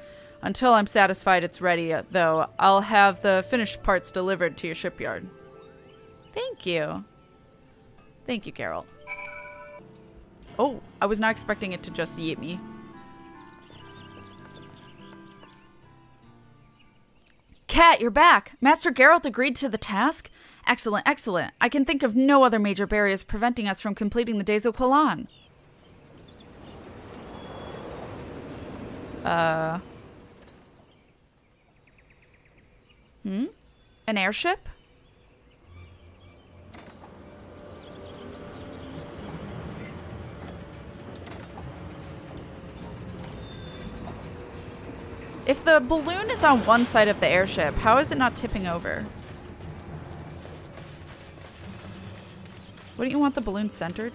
Until I'm satisfied it's ready, though, I'll have the finished parts delivered to your shipyard. Thank you. Thank you, Gerolt. Oh, I was not expecting it to just yeet me. Cat, you're back! Master Gerolt agreed to the task? Excellent, excellent. I can think of no other major barriers preventing us from completing the Dezoquilan. Uh... Hmm? An airship? If the balloon is on one side of the airship, how is it not tipping over? Wouldn't you want the balloon centered?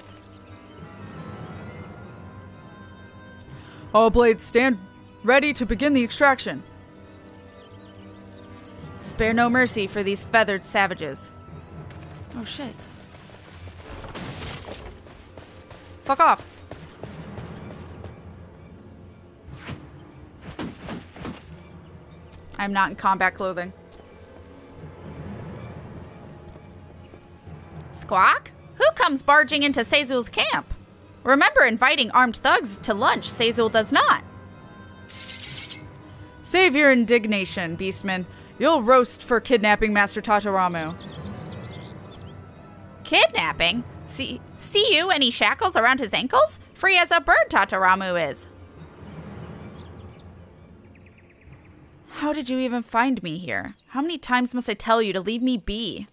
All blades stand ready to begin the extraction. Spare no mercy for these feathered savages. Oh shit. Fuck off. I'm not in combat clothing. Squawk? Who comes barging into Sezul's camp? Remember inviting armed thugs to lunch. Sezul does not. Save your indignation, beastman. You'll roast for kidnapping Master Tataramu. Kidnapping? See, see you any shackles around his ankles? Free as a bird Tataramu is. How did you even find me here? How many times must I tell you to leave me be?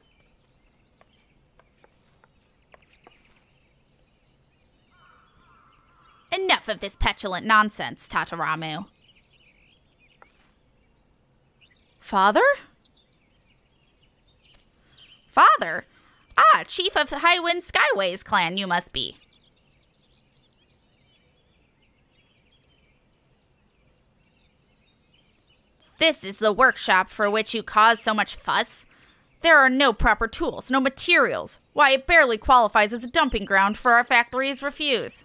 Enough of this petulant nonsense, Tataramu. Father? Father? Ah, chief of Highwind Skyways clan you must be. This is the workshop for which you cause so much fuss. There are no proper tools, no materials. Why, it barely qualifies as a dumping ground for our factory's refuse.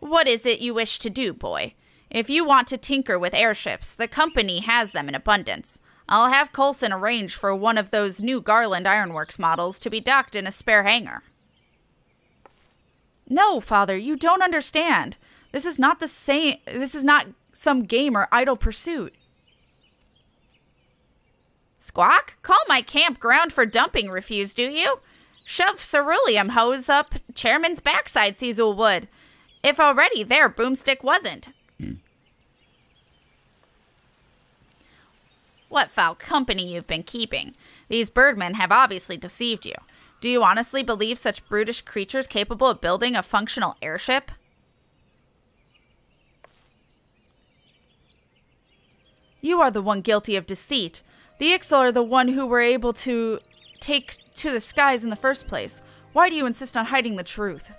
What is it you wish to do, boy? If you want to tinker with airships, the company has them in abundance. I'll have Coulson arrange for one of those new Garland Ironworks models to be docked in a spare hangar. No, Father, you don't understand. This is not the same. This is not... some game or idle pursuit. Squawk, call my campground for dumping refuse, do you? Shove ceruleum hose up chairman's backside, Sezul would. If already there, boomstick wasn't. Mm. What foul company you've been keeping. These birdmen have obviously deceived you. Do you honestly believe such brutish creatures capable of building a functional airship? You are the one guilty of deceit. The Ixal are the one who were able to take to the skies in the first place. Why do you insist on hiding the truth?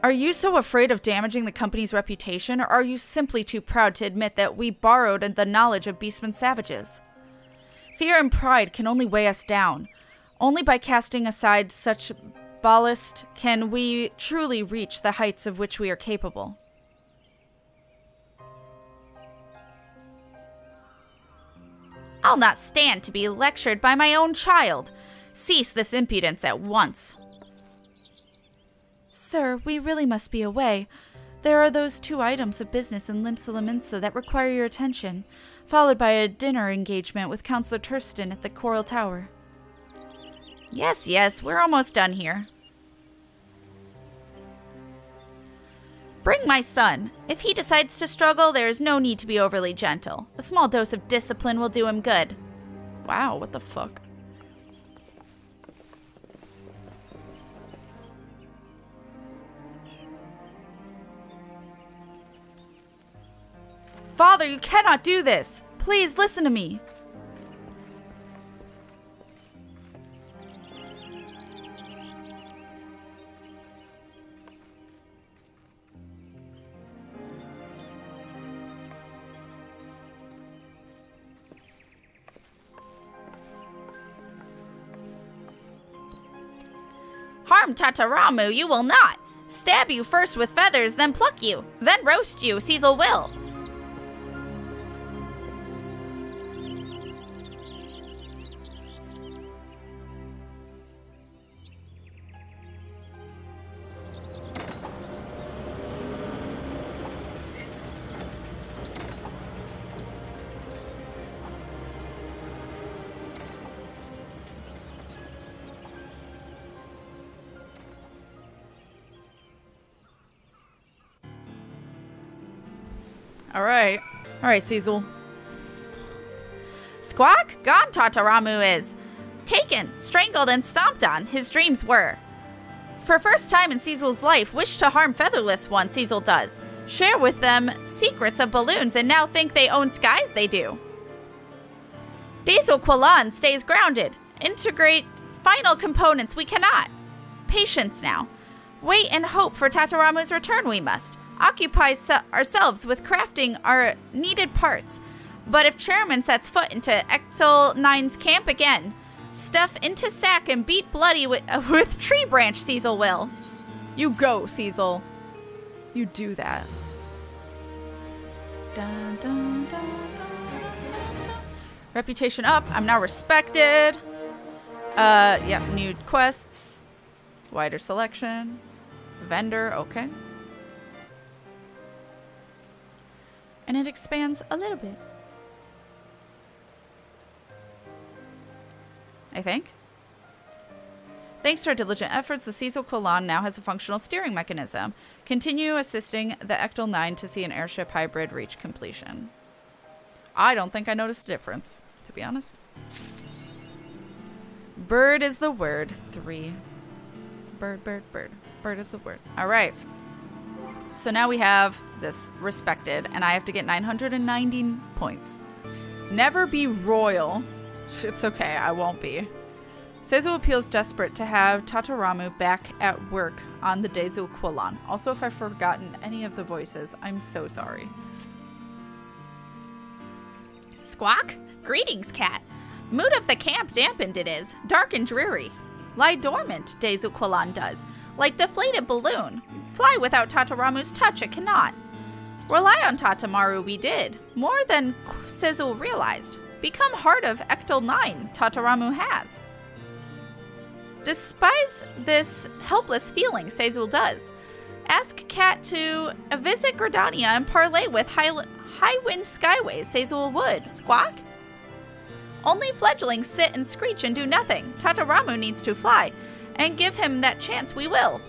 Are you so afraid of damaging the company's reputation, or are you simply too proud to admit that we borrowed the knowledge of beastmen savages? Fear and pride can only weigh us down. Only by casting aside such ballast can we truly reach the heights of which we are capable. I'll not stand to be lectured by my own child. Cease this impudence at once. Sir, we really must be away. There are those two items of business in Limsa that require your attention, followed by a dinner engagement with Councillor Turston at the Coral Tower. Yes, yes, we're almost done here. Bring my son. If he decides to struggle, there is no need to be overly gentle. A small dose of discipline will do him good. Wow, what the fuck? Father, you cannot do this! Please listen to me! Tataramu, you will not. Stab you first with feathers, then pluck you, then roast you, Sezul will. All right. All right, Sezul. Squawk, gone Tataramu is. Taken, strangled, and stomped on, his dreams were. For first time in Sezul's life, wish to harm Featherless One, Sezul does. Share with them secrets of balloons and now think they own skies they do. Dezul Qualan stays grounded. Integrate final components we cannot. Patience now. Wait and hope for Tataramu's return we must. Occupy se- ourselves with crafting our needed parts. But if Chairman sets foot into Ixal Nine's camp again, stuff into sack and beat bloody with, uh, with tree branch, Sezul will. You go, Sezul. You do that. Dun, dun, dun, dun, dun, dun. Reputation up. I'm now respected. Uh, yeah, new quests. Wider selection. Vendor, okay. And it expands a little bit. I think. Thanks to our diligent efforts, the Dezul Qualan now has a functional steering mechanism. Continue assisting the Ixal Nine to see an airship hybrid reach completion. I don't think I noticed a difference, to be honest. Bird is the word. Three. Bird, bird, bird. Bird is the word. All right. So now we have this respected, and I have to get nine hundred ninety points. Never be royal. It's okay, I won't be. Sezul appeals desperate to have Tataramu back at work on the Dezul Qualan. Also, if I've forgotten any of the voices, I'm so sorry. Squawk? Greetings, cat. Mood of the camp dampened it is. Dark and dreary. Lie dormant, Dezul Qualan does. Like deflated balloon. Fly without Tataramu's touch, it cannot. Rely on Tatamaru we did. More than Sezul realized. Become heart of Ixal Nine, Tataramu has. Despise this helpless feeling, Sezul does. Ask Cat to visit Gridania and parlay with High Highwind Skyways, Sezul would. Squawk? Only fledglings sit and screech and do nothing. Tataramu needs to fly, and give him that chance we will.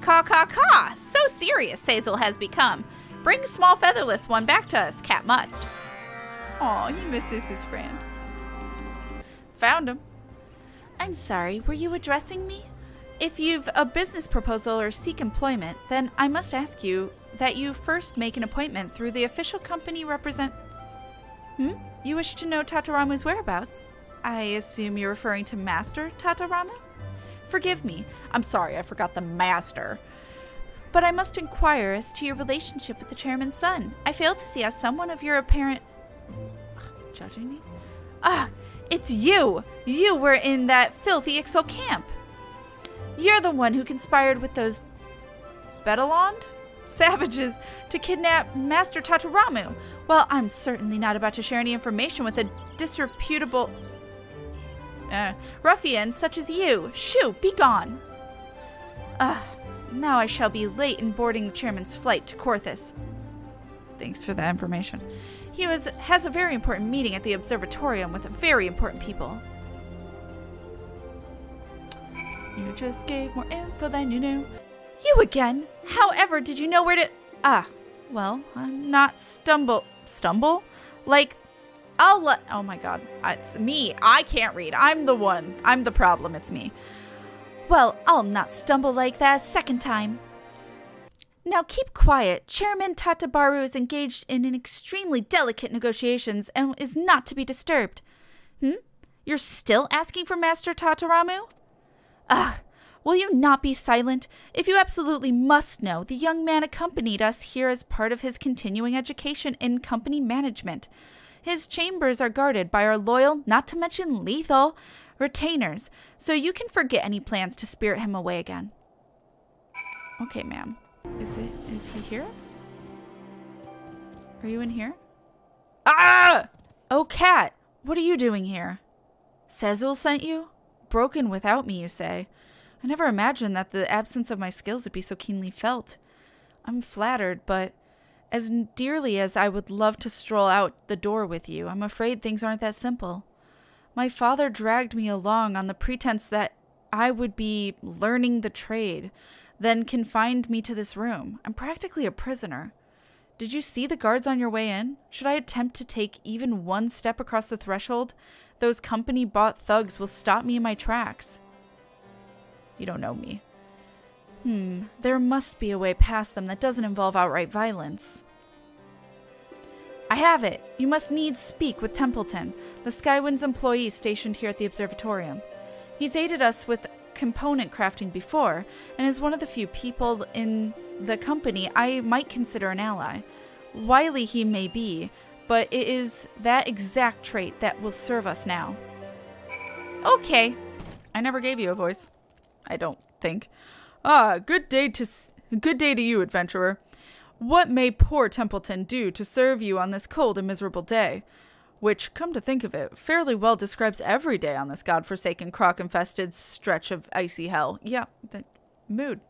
Caw, caw, caw! So serious Sezul has become. Bring small featherless one back to us, Cat must. Aw, he misses his friend. Found him. I'm sorry, were you addressing me? If you've a business proposal or seek employment, then I must ask you that you first make an appointment through the official company represent... Hmm? You wish to know Tataramu's whereabouts? I assume you're referring to Master Tataramu? Forgive me. I'm sorry, I forgot the master. But I must inquire as to your relationship with the chairman's son. I fail to see how someone of your apparent... Judging me? Ah, it's you! You were in that filthy Ixal camp! You're the one who conspired with those Bedelond savages to kidnap Master Tataramu. Well, I'm certainly not about to share any information with a disreputable uh, ruffian such as you. Shoo, be gone! Ah, now I shall be late in boarding the chairman's flight to Coerthas. Thanks for that information. He was, has a very important meeting at the observatorium with very important people. You just gave more info than you knew. You again? However, did you know where to... Ah, well, I'm not stumble... Stumble? Like, I'll let... Oh my god, it's me. I can't read. I'm the one. I'm the problem. It's me. Well, I'll not stumble like that a second time. Now keep quiet. Chairman Tataramu is engaged in an extremely delicate negotiations and is not to be disturbed. Hmm? You're still asking for Master Tataramu? Ugh. Will you not be silent? If you absolutely must know, the young man accompanied us here as part of his continuing education in company management. His chambers are guarded by our loyal, not to mention lethal, retainers, so you can forget any plans to spirit him away again. Okay, ma'am. Is it? Is he here? Are you in here? Ah! Oh, Cat! What are you doing here? Sezul sent you? Broken without me, you say. I never imagined that the absence of my skills would be so keenly felt. I'm flattered, but as dearly as I would love to stroll out the door with you, I'm afraid things aren't that simple. My father dragged me along on the pretense that I would be learning the trade, then confined me to this room. I'm practically a prisoner. Did you see the guards on your way in? Should I attempt to take even one step across the threshold? Those company-bought thugs will stop me in my tracks. You don't know me. Hmm, there must be a way past them that doesn't involve outright violence. I have it! You must needs speak with Templeton, the Skywind's employee stationed here at the observatorium. He's aided us with component crafting before, and is one of the few people in the company I might consider an ally. Wily he may be, but it is that exact trait that will serve us now. Okay. I never gave you a voice. I don't think. Ah, good day to s good day to you, adventurer. What may poor Templeton do to serve you on this cold and miserable day? Which, come to think of it, fairly well describes every day on this godforsaken, croc-infested stretch of icy hell. Yeah, that mood.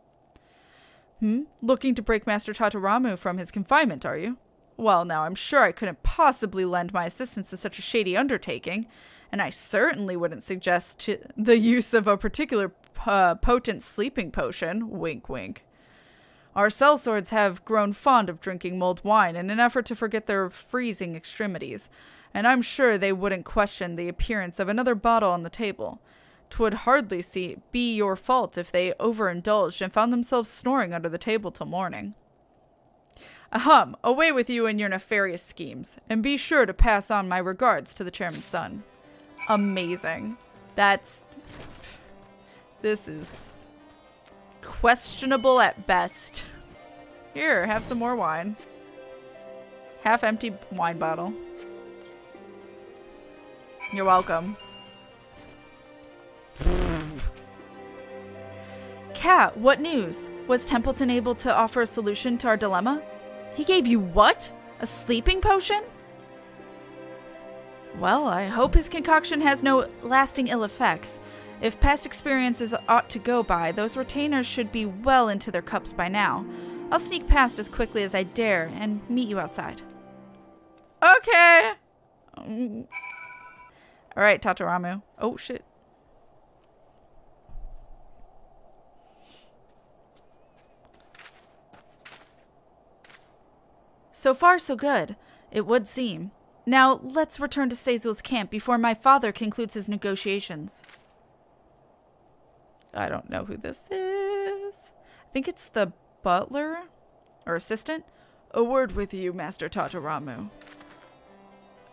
Hmm? Looking to break Master Tataramu from his confinement, are you? Well, now, I'm sure I couldn't possibly lend my assistance to such a shady undertaking, and I certainly wouldn't suggest to the use of a particular uh, potent sleeping potion. Wink, wink. Our sellswords have grown fond of drinking mulled wine in an effort to forget their freezing extremities, and I'm sure they wouldn't question the appearance of another bottle on the table. 'Twould hardly see, be your fault if they overindulged and found themselves snoring under the table till morning. Ahem, away with you and your nefarious schemes, and be sure to pass on my regards to the chairman's son. Amazing. That's... This is... questionable at best. Here, have some more wine. Half empty wine bottle. You're welcome. Cat, what news? Was Templeton able to offer a solution to our dilemma? He gave you what? A sleeping potion? Well, I hope his concoction has no lasting ill effects. If past experiences ought to go by, those retainers should be well into their cups by now. I'll sneak past as quickly as I dare and meet you outside. Okay! Um, Alright, Tataramu. Oh, shit. So far, so good, it would seem. Now, let's return to Sezul's camp before my father concludes his negotiations. I don't know who this is. I think it's the butler or assistant. A word with you, Master Tataramu.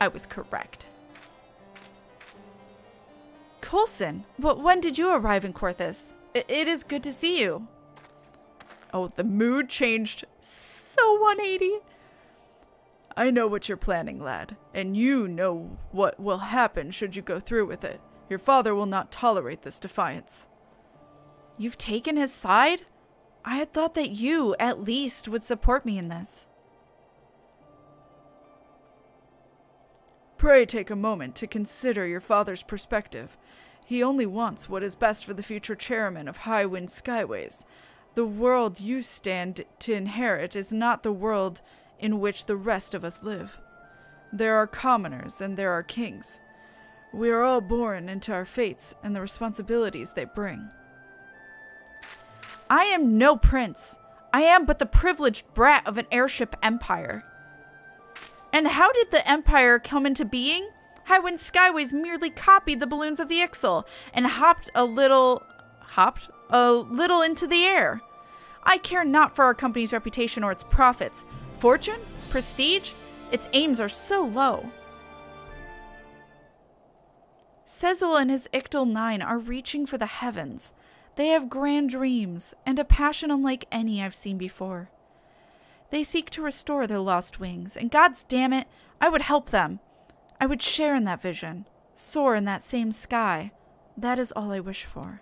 I was correct. Coulson, but when did you arrive in Coerthas? It, it is good to see you. Oh, the mood changed so one eighty. I know what you're planning, lad, and you know what will happen should you go through with it. Your father will not tolerate this defiance. You've taken his side? I had thought that you, at least, would support me in this. Pray take a moment to consider your father's perspective. He only wants what is best for the future chairman of Highwind Skyways. The world you stand to inherit is not the world in which the rest of us live. There are commoners and there are kings. We are all born into our fates and the responsibilities they bring. I am no prince. I am but the privileged brat of an airship empire. And how did the empire come into being? Highwind Skyways merely copied the balloons of the Ixal and hopped a little... hopped? A little into the air. I care not for our company's reputation or its profits. Fortune? Prestige? Its aims are so low. Sezul and his Ixal Nine are reaching for the heavens. They have grand dreams, and a passion unlike any I've seen before. They seek to restore their lost wings, and God's damn it, I would help them. I would share in that vision, soar in that same sky. That is all I wish for.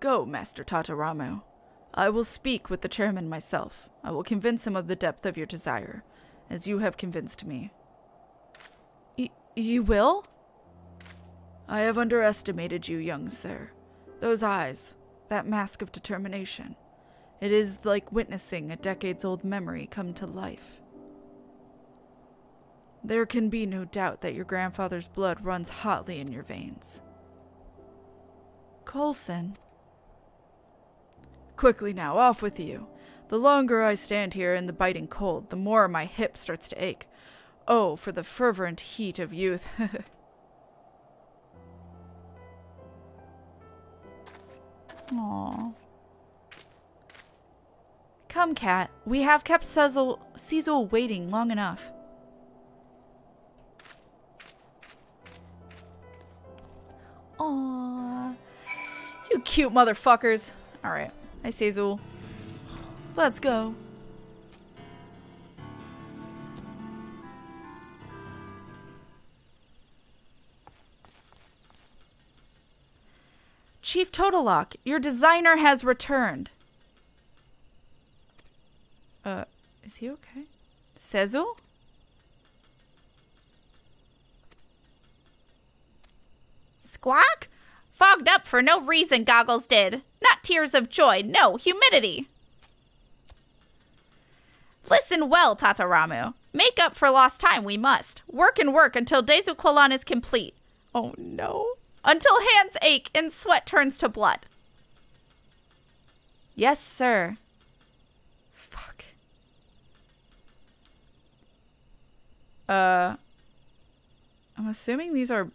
Go, Master Tataramu. I will speak with the chairman myself. I will convince him of the depth of your desire, as you have convinced me. Y- you will? I have underestimated you, young sir. Those eyes, that mask of determination. It is like witnessing a decades-old memory come to life. There can be no doubt that your grandfather's blood runs hotly in your veins. Coulson. Quickly now, off with you. The longer I stand here in the biting cold, the more my hip starts to ache. Oh, for the fervent heat of youth. Aw. Come, cat. We have kept Sezul, Sezul waiting long enough. Aww. You cute motherfuckers. Alright. Hi, Sezul. Let's go. Chief Totolak, your designer has returned. Uh, is he okay? Sezul? Squawk? Fogged up for no reason, Goggles did. Not tears of joy, no, humidity. Listen well, Tataramu. Make up for lost time, we must. Work and work until Dezul Qualan is complete. Oh, no. Until hands ache and sweat turns to blood. Yes, sir. Fuck. Uh, I'm assuming these are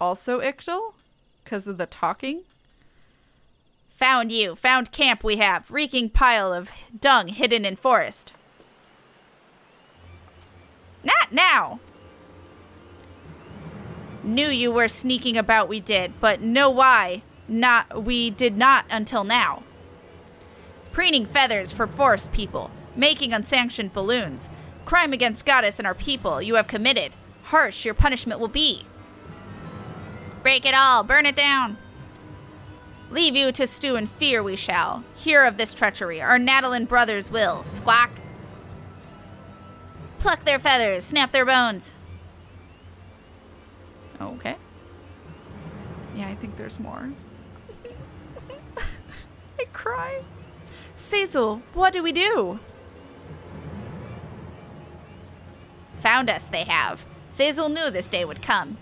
also Ixal because of the talking. Found you. Found camp we have. Reeking pile of dung hidden in forest. Not now. Knew you were sneaking about, we did, but know why not we did not until now. Preening feathers for forest people, making unsanctioned balloons, crime against goddess and our people you have committed. Harsh your punishment will be. Break it all, burn it down. Leave you to stew in fear we shall. Hear of this treachery, our Natalan brothers will, squawk. Pluck their feathers, snap their bones. Okay. Yeah, I think there's more. I cry. Sezul, what do we do? Found us, they have. Sezul knew this day would come.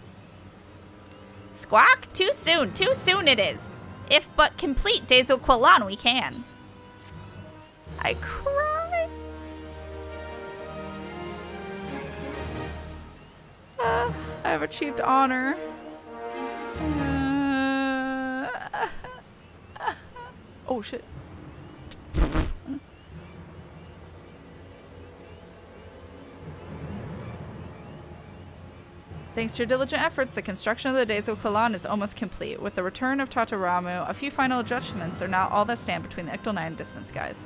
Squawk? Too soon, too soon it is. If but complete Dezul Qualan we can. I cry. Uh... I have achieved honor. Uh, oh shit. Thanks to your diligent efforts, the construction of the Dezul Qualan is almost complete. With the return of Tataramu, a few final adjustments are now all that stand between the Ixal Nine and distant skies.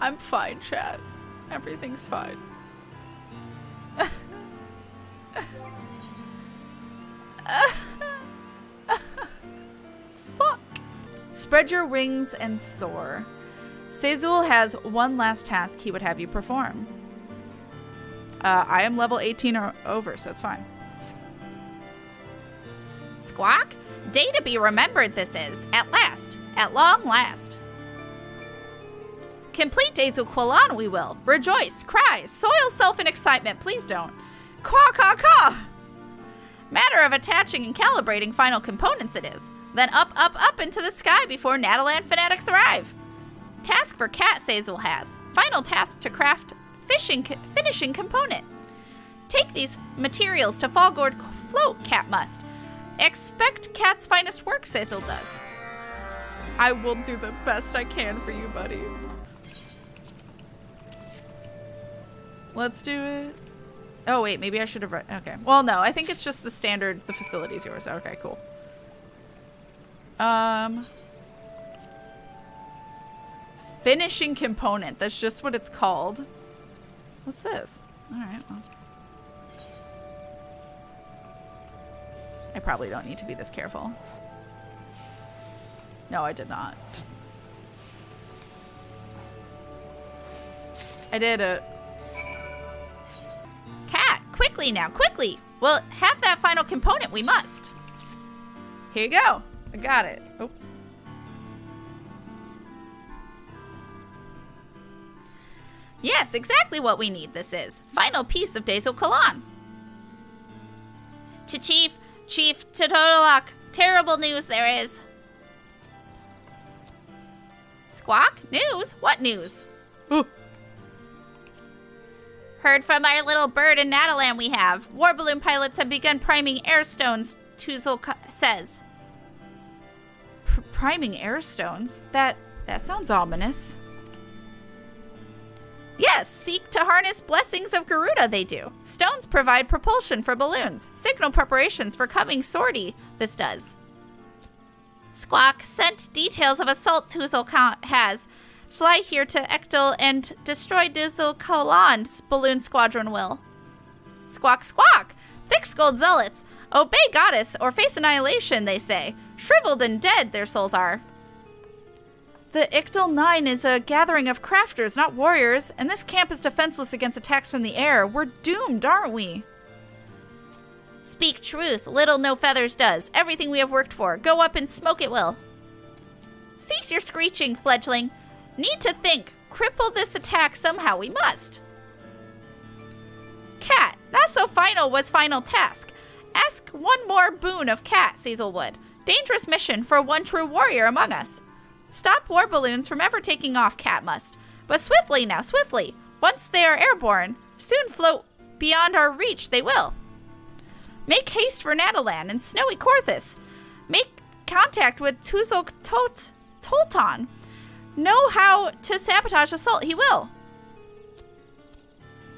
I'm fine, chat. Everything's fine. Fuck. Spread your wings and soar. Sezul has one last task he would have you perform. Uh, I am level eighteen or over, so it's fine. Squawk? Day to be remembered this is. At last. At long last. Complete Dezul Qualan we will. Rejoice, cry, soil self in excitement. Please don't. Caw, caw, caw. Matter of attaching and calibrating final components it is. Then up, up, up into the sky before Natalan fanatics arrive. Task for cat Sezul has. Final task to craft fishing finishing component. Take these materials to Fallgourd Float, cat must. Expect cat's finest work Sezul does. I will do the best I can for you, buddy. Let's do it. Oh, wait, maybe I should have read. Okay. Well, no, I think it's just the standard. The facility's yours. Okay, cool. Um. Finishing component. That's just what it's called. What's this? All right. Well. I probably don't need to be this careful. No, I did not. I did a... Cat, quickly now, quickly! Well, have that final component, we must. Here you go. I got it. Oh. Yes, exactly what we need this is. Final piece of Dezul Qualan. To Chief, Chief Totolak, terrible news there is. Squawk? News? What news? Ooh. Heard from our little bird in Natalan we have. War balloon pilots have begun priming air stones, Tuzol says. P priming air stones? That, that sounds ominous. Yes, seek to harness blessings of Garuda, they do. Stones provide propulsion for balloons. Signal preparations for coming sortie, this does. Squawk sent details of assault Tuzol has. Fly here to Ectal and destroy Dezul Qualan's balloon squadron will. Squawk, squawk! Thick-skulled zealots! Obey goddess or face annihilation, they say. Shriveled and dead their souls are. The Ixal Nine is a gathering of crafters, not warriors, and this camp is defenseless against attacks from the air. We're doomed, aren't we? Speak truth, little no feathers does. Everything we have worked for. Go up and smoke it will. Cease your screeching, fledgling. Need to think. Cripple this attack somehow we must. Cat. Not so final was final task. Ask one more boon of cat, Sezulwood. Dangerous mission for one true warrior among us. Stop war balloons from ever taking off, cat must. But swiftly now, swiftly. Once they are airborne, soon float beyond our reach they will. Make haste for Natalan and snowy Coerthas. Make contact with Tuzol Tot Tolton. Know how to sabotage assault, he will.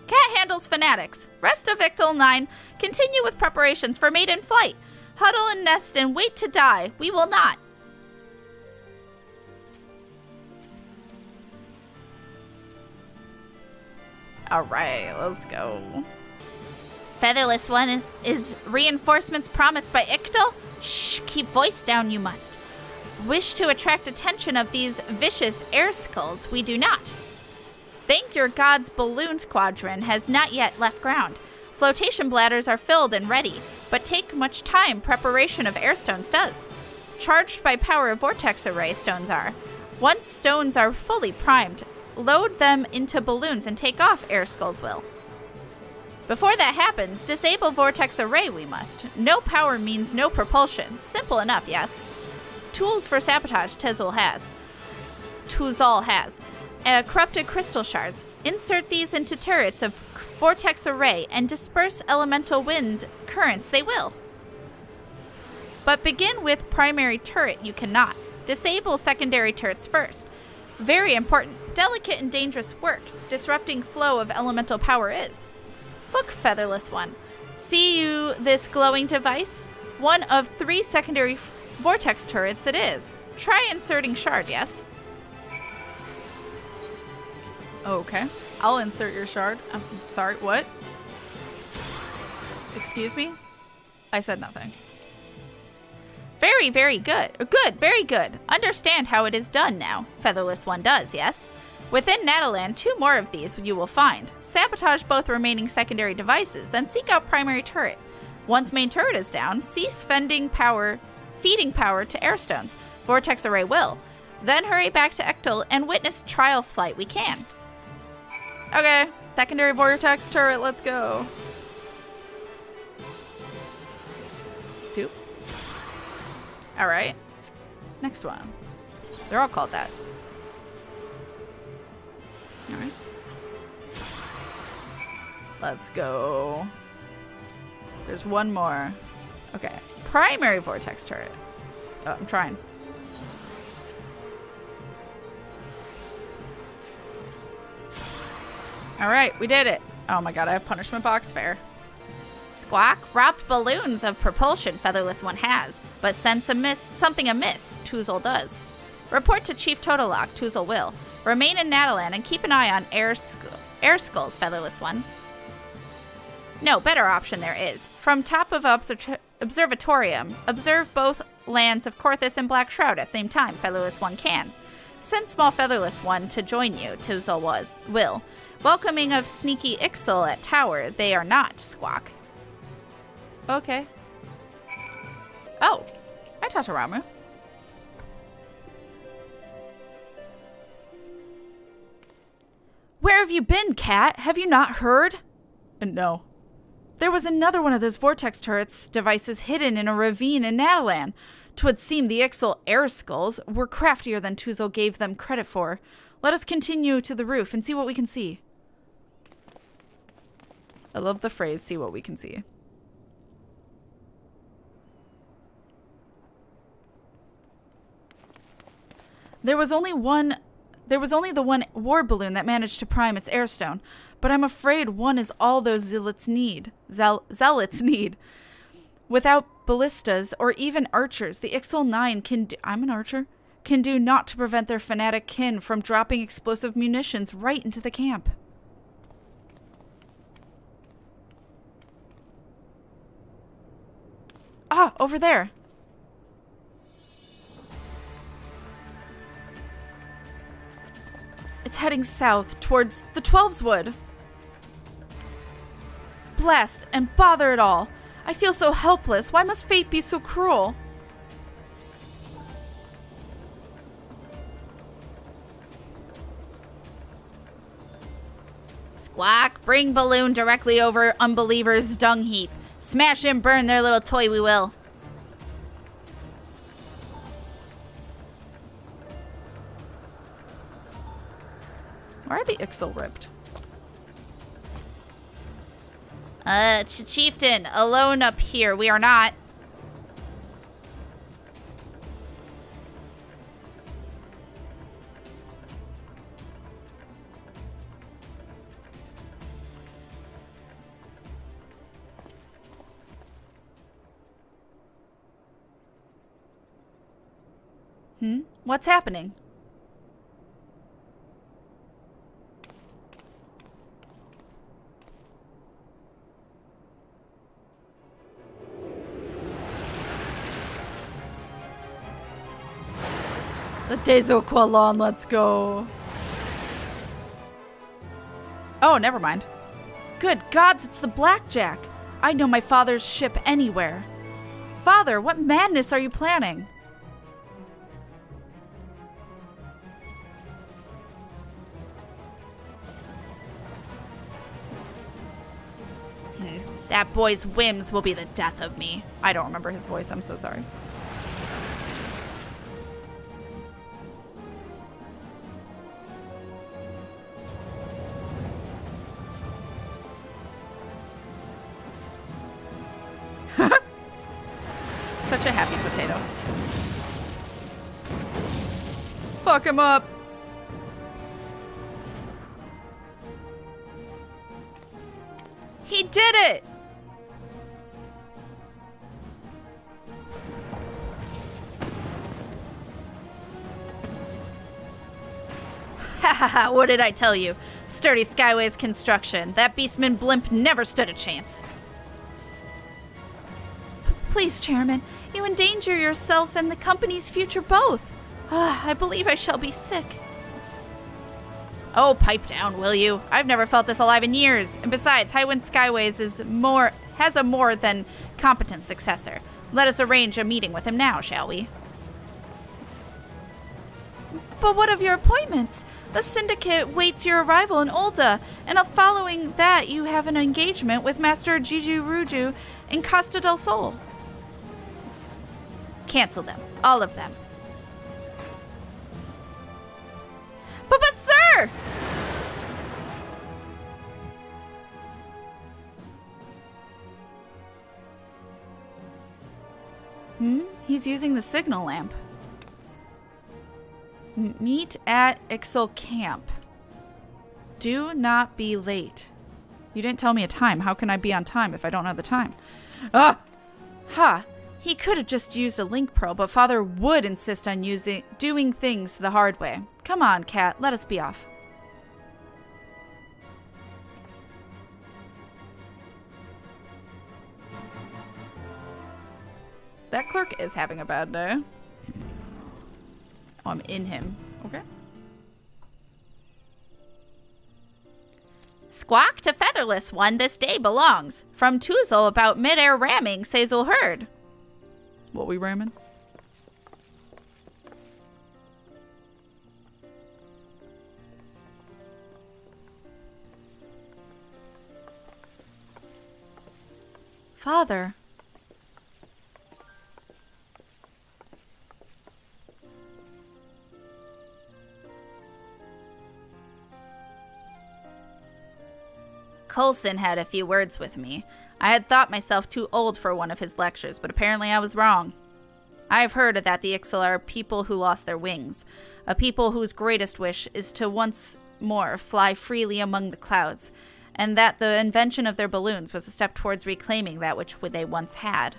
Cat handles fanatics. Rest of Ixal Nine. Continue with preparations for maiden flight. Huddle and nest and wait to die. We will not. Alright, let's go. Featherless one is reinforcements promised by Ixal? Shh, keep voice down you must. Wish to attract attention of these vicious air skulls, we do not. Thank your god's balloon squadron has not yet left ground. Flotation bladders are filled and ready, but take much time preparation of air stones does. Charged by power of vortex array stones are. Once stones are fully primed, load them into balloons and take off air skulls will. Before that happens, disable vortex array we must. No power means no propulsion. Simple enough, yes. Tools for sabotage Tuzol has. Tuzol has. Uh, corrupted crystal shards. Insert these into turrets of vortex array and disperse elemental wind currents they will. But begin with primary turret you cannot. Disable secondary turrets first. Very important. Delicate and dangerous work. Disrupting flow of elemental power is. Look, Featherless One. See you this glowing device? One of three secondary vortex turrets it is. Try inserting shard, yes? Okay. I'll insert your shard. I'm sorry, what? Excuse me? I said nothing. Very, very good. Good, very good. Understand how it is done now. Featherless One does, yes? Within Natalan, two more of these you will find. Sabotage both remaining secondary devices, then seek out primary turret. Once main turret is down, cease fending power, feeding power to air stones. Vortex array will. Then hurry back to Ixal and witness trial flight we can. Okay, secondary vortex turret, let's go. Doop. All right, next one. They're all called that. All right. Let's go. There's one more. Okay. Primary vortex turret. Oh, I'm trying. All right. We did it. Oh my God. I have punishment box fair. Squawk robbed balloons of propulsion. Featherless One has, but sense amiss, something amiss. Tuzol does. Report to Chief Totolak. Tuzol will. Remain in Natalan and keep an eye on air, sc air skulls, Featherless One. No, better option there is. From top of obser observatorium, observe both lands of Coerthas and Black Shroud at same time, Featherless One can. Send small Featherless One to join you, Tuzol was, will. Welcoming of sneaky Ixal at tower, they are not, Squawk. Okay. Oh! Hi, Tataramu. Where have you been, Cat? Have you not heard? Uh, no. There was another one of those vortex turrets devices hidden in a ravine in Natalan. 'Twould seem the Ixal air skulls were craftier than Tuzol gave them credit for. Let us continue to the roof and see what we can see. I love the phrase, see what we can see. There was only one... There was only the one war balloon that managed to prime its airstone, but I'm afraid one is all those zealots need. Zeal, zealots need. Without ballistas or even archers, the Ixal Nine can do, I'm an archer, can do naught to prevent their fanatic kin from dropping explosive munitions right into the camp. Ah, over there. It's heading south towards the Twelveswood. Blast and bother it all. I feel so helpless. Why must fate be so cruel? Squawk, bring balloon directly over unbelievers' dung heap. Smash and burn their little toy, we will. Why are the Ixal ripped? Uh, ch Chieftain, alone up here. We are not. Hmm? What's happening? The Dezul Qualan, let's go. Oh, never mind. Good gods, it's the Blackjack. I'd know my father's ship anywhere. Father, what madness are you planning? That boy's whims will be the death of me. I don't remember his voice, I'm so sorry. Such a happy potato. Fuck him up! He did it! Haha, what did I tell you? Sturdy Skyways construction. That beastman blimp never stood a chance. Please, Chairman, you endanger yourself and the company's future both. Ah, I believe I shall be sick. Oh, pipe down, will you? I've never felt this alive in years. And besides, Highwind Skyways is more has a more than competent successor. Let us arrange a meeting with him now, shall we? But what of your appointments? The Syndicate waits your arrival in Olda, and following that you have an engagement with Master Gigi Ruju in Costa del Sol. Cancel them. All of them. But, but, sir! Hmm? He's using the signal lamp. M meet at Ixal Camp. Do not be late. You didn't tell me a time. How can I be on time if I don't have the time? Ah! Ha! Huh. He could have just used a link pearl, but Father would insist on using doing things the hard way. Come on, Cat, let us be off. That clerk is having a bad day. Oh, I'm in him. Okay. Squawk to featherless one this day belongs. From Tuzol about mid-air ramming, Sezul heard. What we ramming? Father. Coulson had a few words with me. I had thought myself too old for one of his lectures, but apparently I was wrong. I have heard that the Ixal are people who lost their wings, a people whose greatest wish is to once more fly freely among the clouds, and that the invention of their balloons was a step towards reclaiming that which they once had.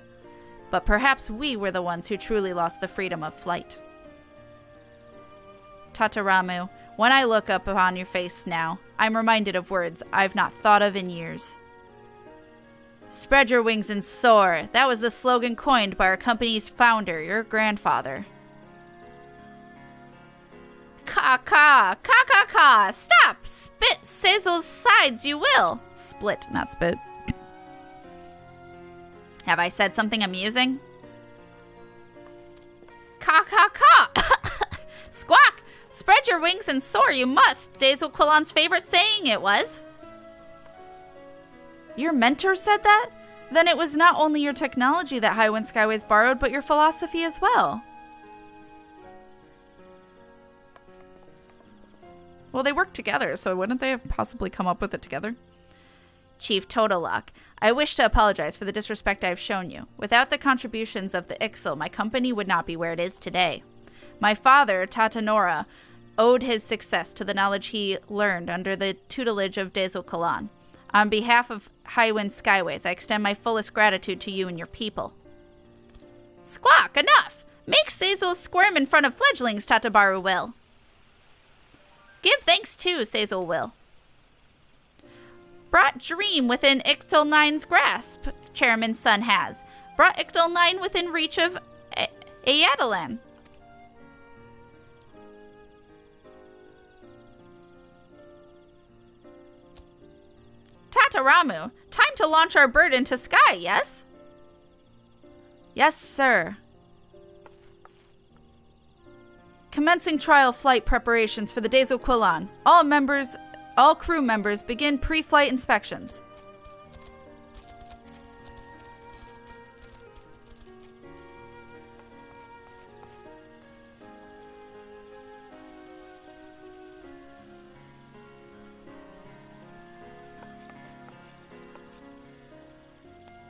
But perhaps we were the ones who truly lost the freedom of flight. Tataramu, when I look up upon your face now, I'm reminded of words I've not thought of in years. Spread your wings and soar. That was the slogan coined by our company's founder, your grandfather. Caw-caw, caw-caw-caw, stop, spit Sezul's sides you will. Split, not spit. Have I said something amusing? Caw-caw-caw, squawk, spread your wings and soar you must. Dezul Qualan's favorite saying it was. Your mentor said that? Then it was not only your technology that Highwind Skyways borrowed, but your philosophy as well. Well, they work together, so wouldn't they have possibly come up with it together? Chief Totolak, I wish to apologize for the disrespect I have shown you. Without the contributions of the Ixal, my company would not be where it is today. My father, Tatanora, owed his success to the knowledge he learned under the tutelage of Dezul Qualan. On behalf of Highwind Skyways, I extend my fullest gratitude to you and your people. Squawk, enough! Make Sezul squirm in front of fledglings, Tatabaru will. Give thanks too, Sezul will. Brought dream within Ixal Nine's grasp, Chairman's son has. Brought Ixal Nine within reach of Ayatlan. Tataramu, time to launch our bird into sky, yes? Yes, sir. Commencing trial flight preparations for the Dezul Qualan. All members, all crew members begin pre-flight inspections.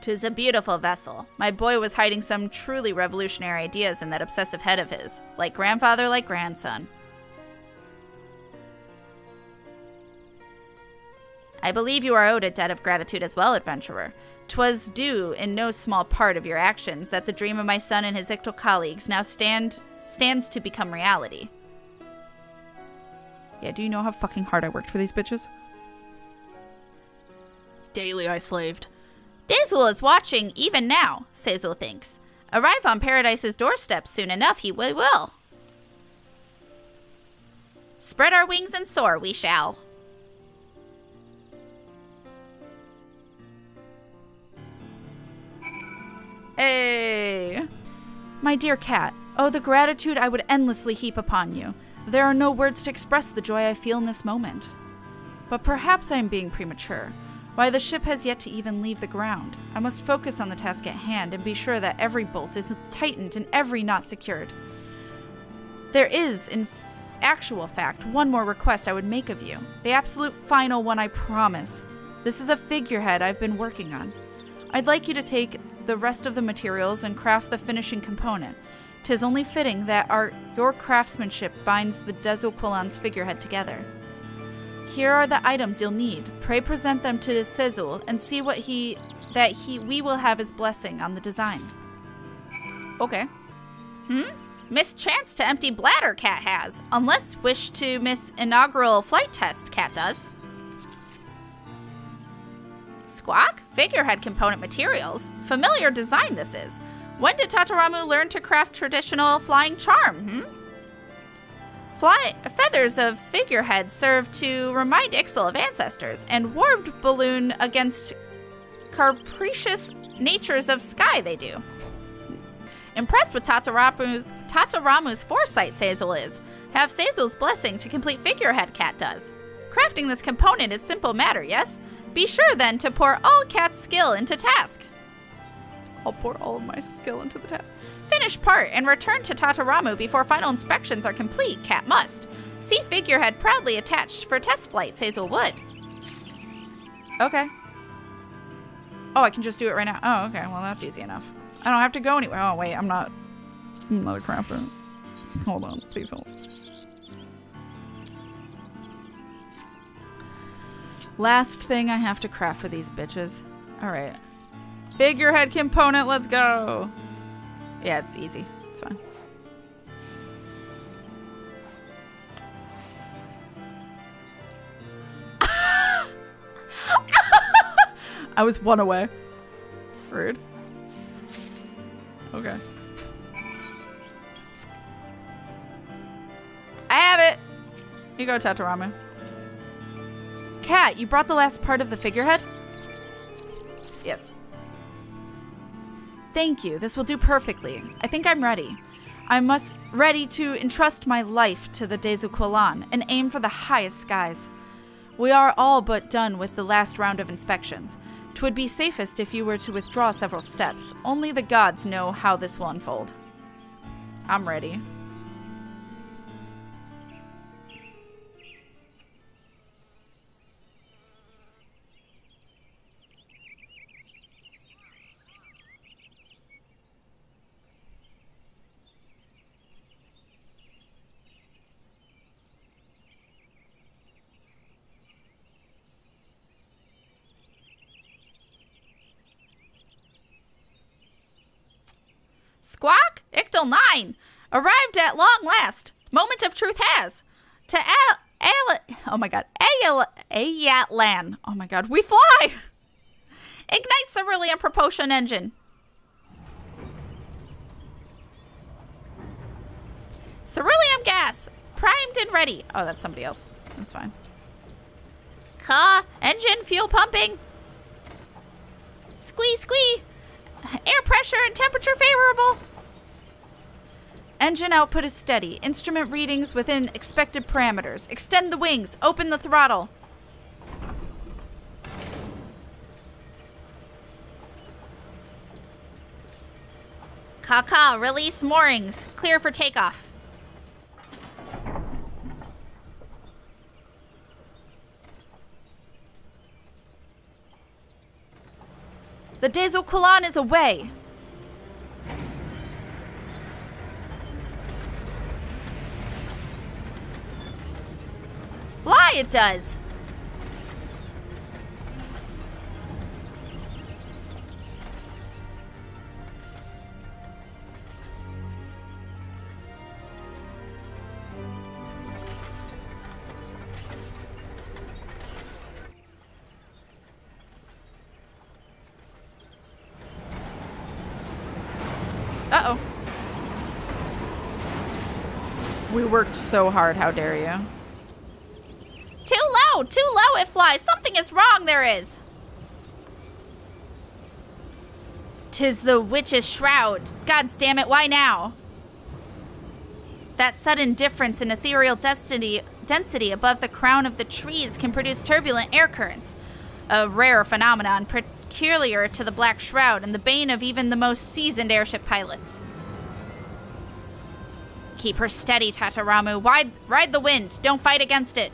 "'Tis a beautiful vessel. My boy was hiding some truly revolutionary ideas in that obsessive head of his. Like grandfather, like grandson. I believe you are owed a debt of gratitude as well, adventurer. 'Twas due in no small part of your actions that the dream of my son and his Ixal colleagues now stand stands to become reality." Yeah, do you know how fucking hard I worked for these bitches? Daily I slaved. Dezul is watching even now, Sezul thinks. Arrive on Paradise's doorstep soon enough, he will. Spread our wings and soar, we shall. Hey! My dear cat, oh, the gratitude I would endlessly heap upon you. There are no words to express the joy I feel in this moment. But perhaps I am being premature. Why, the ship has yet to even leave the ground. I must focus on the task at hand and be sure that every bolt is tightened and every knot secured. There is, in actual fact, one more request I would make of you. The absolute final one, I promise. This is a figurehead I've been working on. I'd like you to take the rest of the materials and craft the finishing component. 'Tis only fitting that our, your craftsmanship binds the Dezul Qualan's figurehead together. Here are the items you'll need. Pray present them to Sezul and see what he that he we will have his blessing on the design. Okay. Hmm? Mischance to empty bladder, cat has. Unless wish to miss inaugural flight test, cat does. Squawk? Figurehead component materials. Familiar design this is. When did Tataramu learn to craft traditional flying charm, hmm? Fly feathers of figureheads serve to remind Ixal of ancestors, and warped balloon against capricious natures of sky they do. Impressed with Tataramu's, Tataramu's foresight, Sezul is. Have Sezul's blessing to complete figurehead cat does. Crafting this component is simple matter, yes? Be sure then to pour all cat's skill into task. I'll pour all of my skill into the task. Finish part and return to Tataramu before final inspections are complete, cat must. See figurehead proudly attached for test flight, Sezul would. Okay. Oh, I can just do it right now. Oh, okay. Well, that's easy enough. I don't have to go anywhere. Oh, wait. I'm not... I'm not a crafter. Hold on. Please hold. Last thing I have to craft for these bitches. All right. Figurehead component. Let's go. Yeah, it's easy. It's fine. I was one away. Rude. Okay. I have it. You go, Tataramu. Cat, you brought the last part of the figurehead? Yes. Thank you. This will do perfectly. I think I'm ready. I must ready to entrust my life to the Dezul Qualan and aim for the highest skies. We are all but done with the last round of inspections. 'Twould be safest if you were to withdraw several steps. Only the gods know how this will unfold. I'm ready. Squawk, Ixal Nine, arrived at long last. Moment of truth has. To Al, Al oh my god, Al, Ayatlan. Oh my god, we fly. Ignite Ceruleum propulsion engine. Ceruleum gas, primed and ready. Oh, that's somebody else. That's fine. Car, engine, fuel pumping. Squee, squee. Air pressure and temperature favorable. Engine output is steady. Instrument readings within expected parameters. Extend the wings. Open the throttle. Ka-ka, release moorings. Clear for takeoff. The Dezul Qualan is away. Fly it does. Uh-oh. We worked so hard, how dare you. Too low! Too low it flies! Something is wrong there is! Tis the witch's shroud. God's damn it, why now? That sudden difference in ethereal destiny, density above the crown of the trees can produce turbulent air currents. A rare phenomenon, peculiar to the Black Shroud and the bane of even the most seasoned airship pilots. Keep her steady, Tataramu. Wide, ride the wind. Don't fight against it.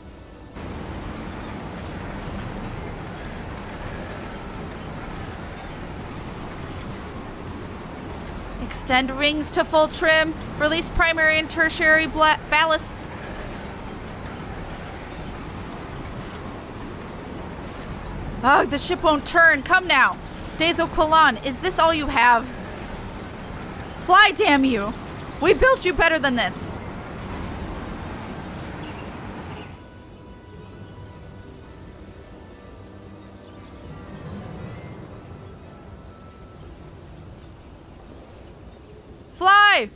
Extend wings to full trim. Release primary and tertiary bla- ballasts. Ugh, the ship won't turn. Come now. Dezul Qualan, is this all you have? Fly, damn you. We built you better than this. Fly!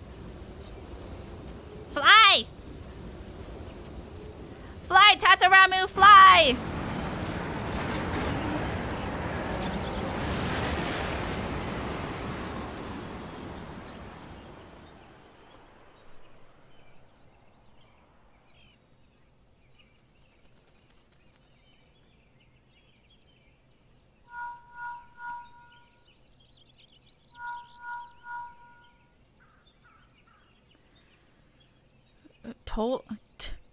Fly! Tataramu, fly!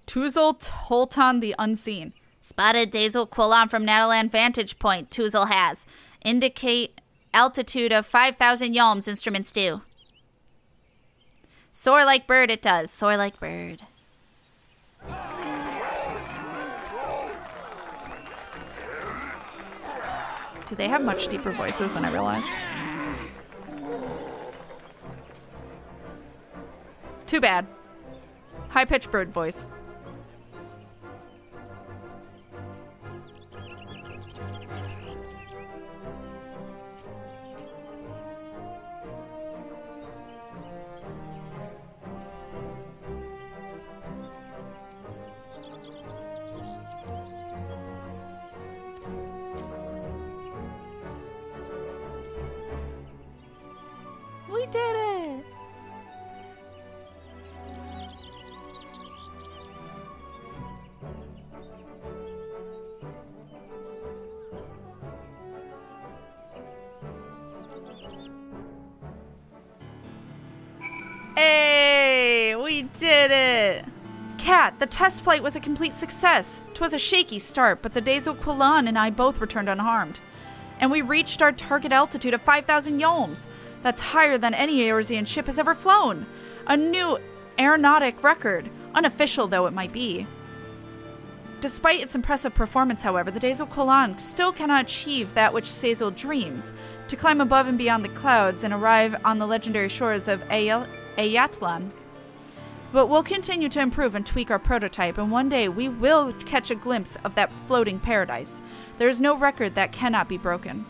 Tuzol Tot Tolton the Unseen. Spotted Dezul Qualan from Natalan vantage point, Tuzol has. Indicate altitude of five thousand yolms, instruments do. Soar like bird, it does. Soar like bird. Do they have much deeper voices than I realized? Too bad. High-pitched bird voice. We did it! Hey, we did it! Cat, the test flight was a complete success. 'Twas a shaky start, but the Dezul Qualan and I both returned unharmed. And we reached our target altitude of five thousand yolms. That's higher than any Eorzean ship has ever flown. A new aeronautic record, unofficial though it might be. Despite its impressive performance, however, the Dezul Qualan still cannot achieve that which Sezul dreams, to climb above and beyond the clouds and arrive on the legendary shores of Ayel. Ayatlan. But we'll continue to improve and tweak our prototype, and one day we will catch a glimpse of that floating paradise. There is no record that cannot be broken.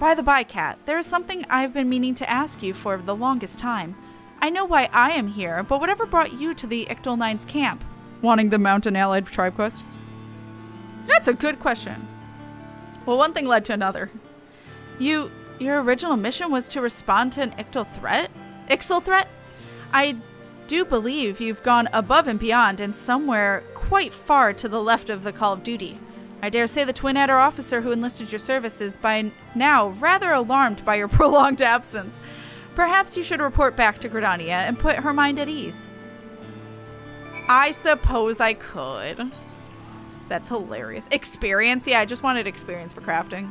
By the by, Cat, there is something I've been meaning to ask you for the longest time. I know why I am here, but whatever brought you to the Ixal Nine's camp? Wanting the Mountain Allied Tribe Quest? That's a good question. Well, one thing led to another. You, your original mission was to respond to an Ixal threat? Ixal threat? I do believe you've gone above and beyond and somewhere quite far to the left of the call of duty. I dare say the Twin Adder officer who enlisted your services by now rather alarmed by your prolonged absence. Perhaps you should report back to Gridania and put her mind at ease. I suppose I could. That's hilarious. Experience? Yeah, I just wanted experience for crafting.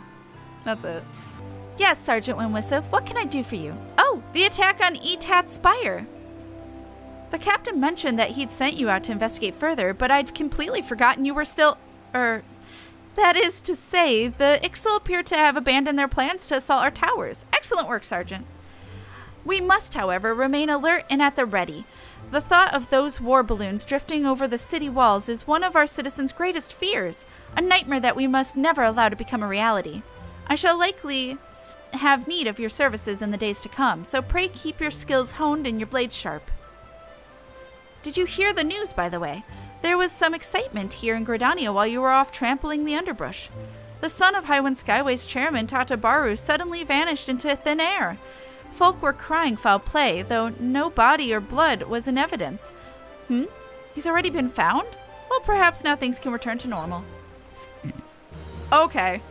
That's it. Yes, Sergeant Winwissif, what can I do for you? Oh, the attack on Etat's Spire. The captain mentioned that he'd sent you out to investigate further, but I'd completely forgotten you were still... Er, that is to say, the Ixal appear to have abandoned their plans to assault our towers. Excellent work, Sergeant. We must, however, remain alert and at the ready. The thought of those war balloons drifting over the city walls is one of our citizens' greatest fears, a nightmare that we must never allow to become a reality. I shall likely have need of your services in the days to come, so pray keep your skills honed and your blades sharp. Did you hear the news, by the way? There was some excitement here in Gridania while you were off trampling the underbrush. The son of Highwind Skyways chairman Tataramu suddenly vanished into thin air. Folk were crying foul play, though no body or blood was in evidence. Hmm? He's already been found? Well, perhaps now things can return to normal. Okay.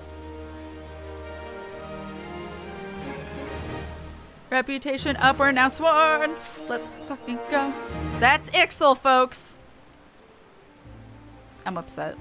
Reputation upward now sworn. Let's fucking go. That's Ixal, folks. I'm upset.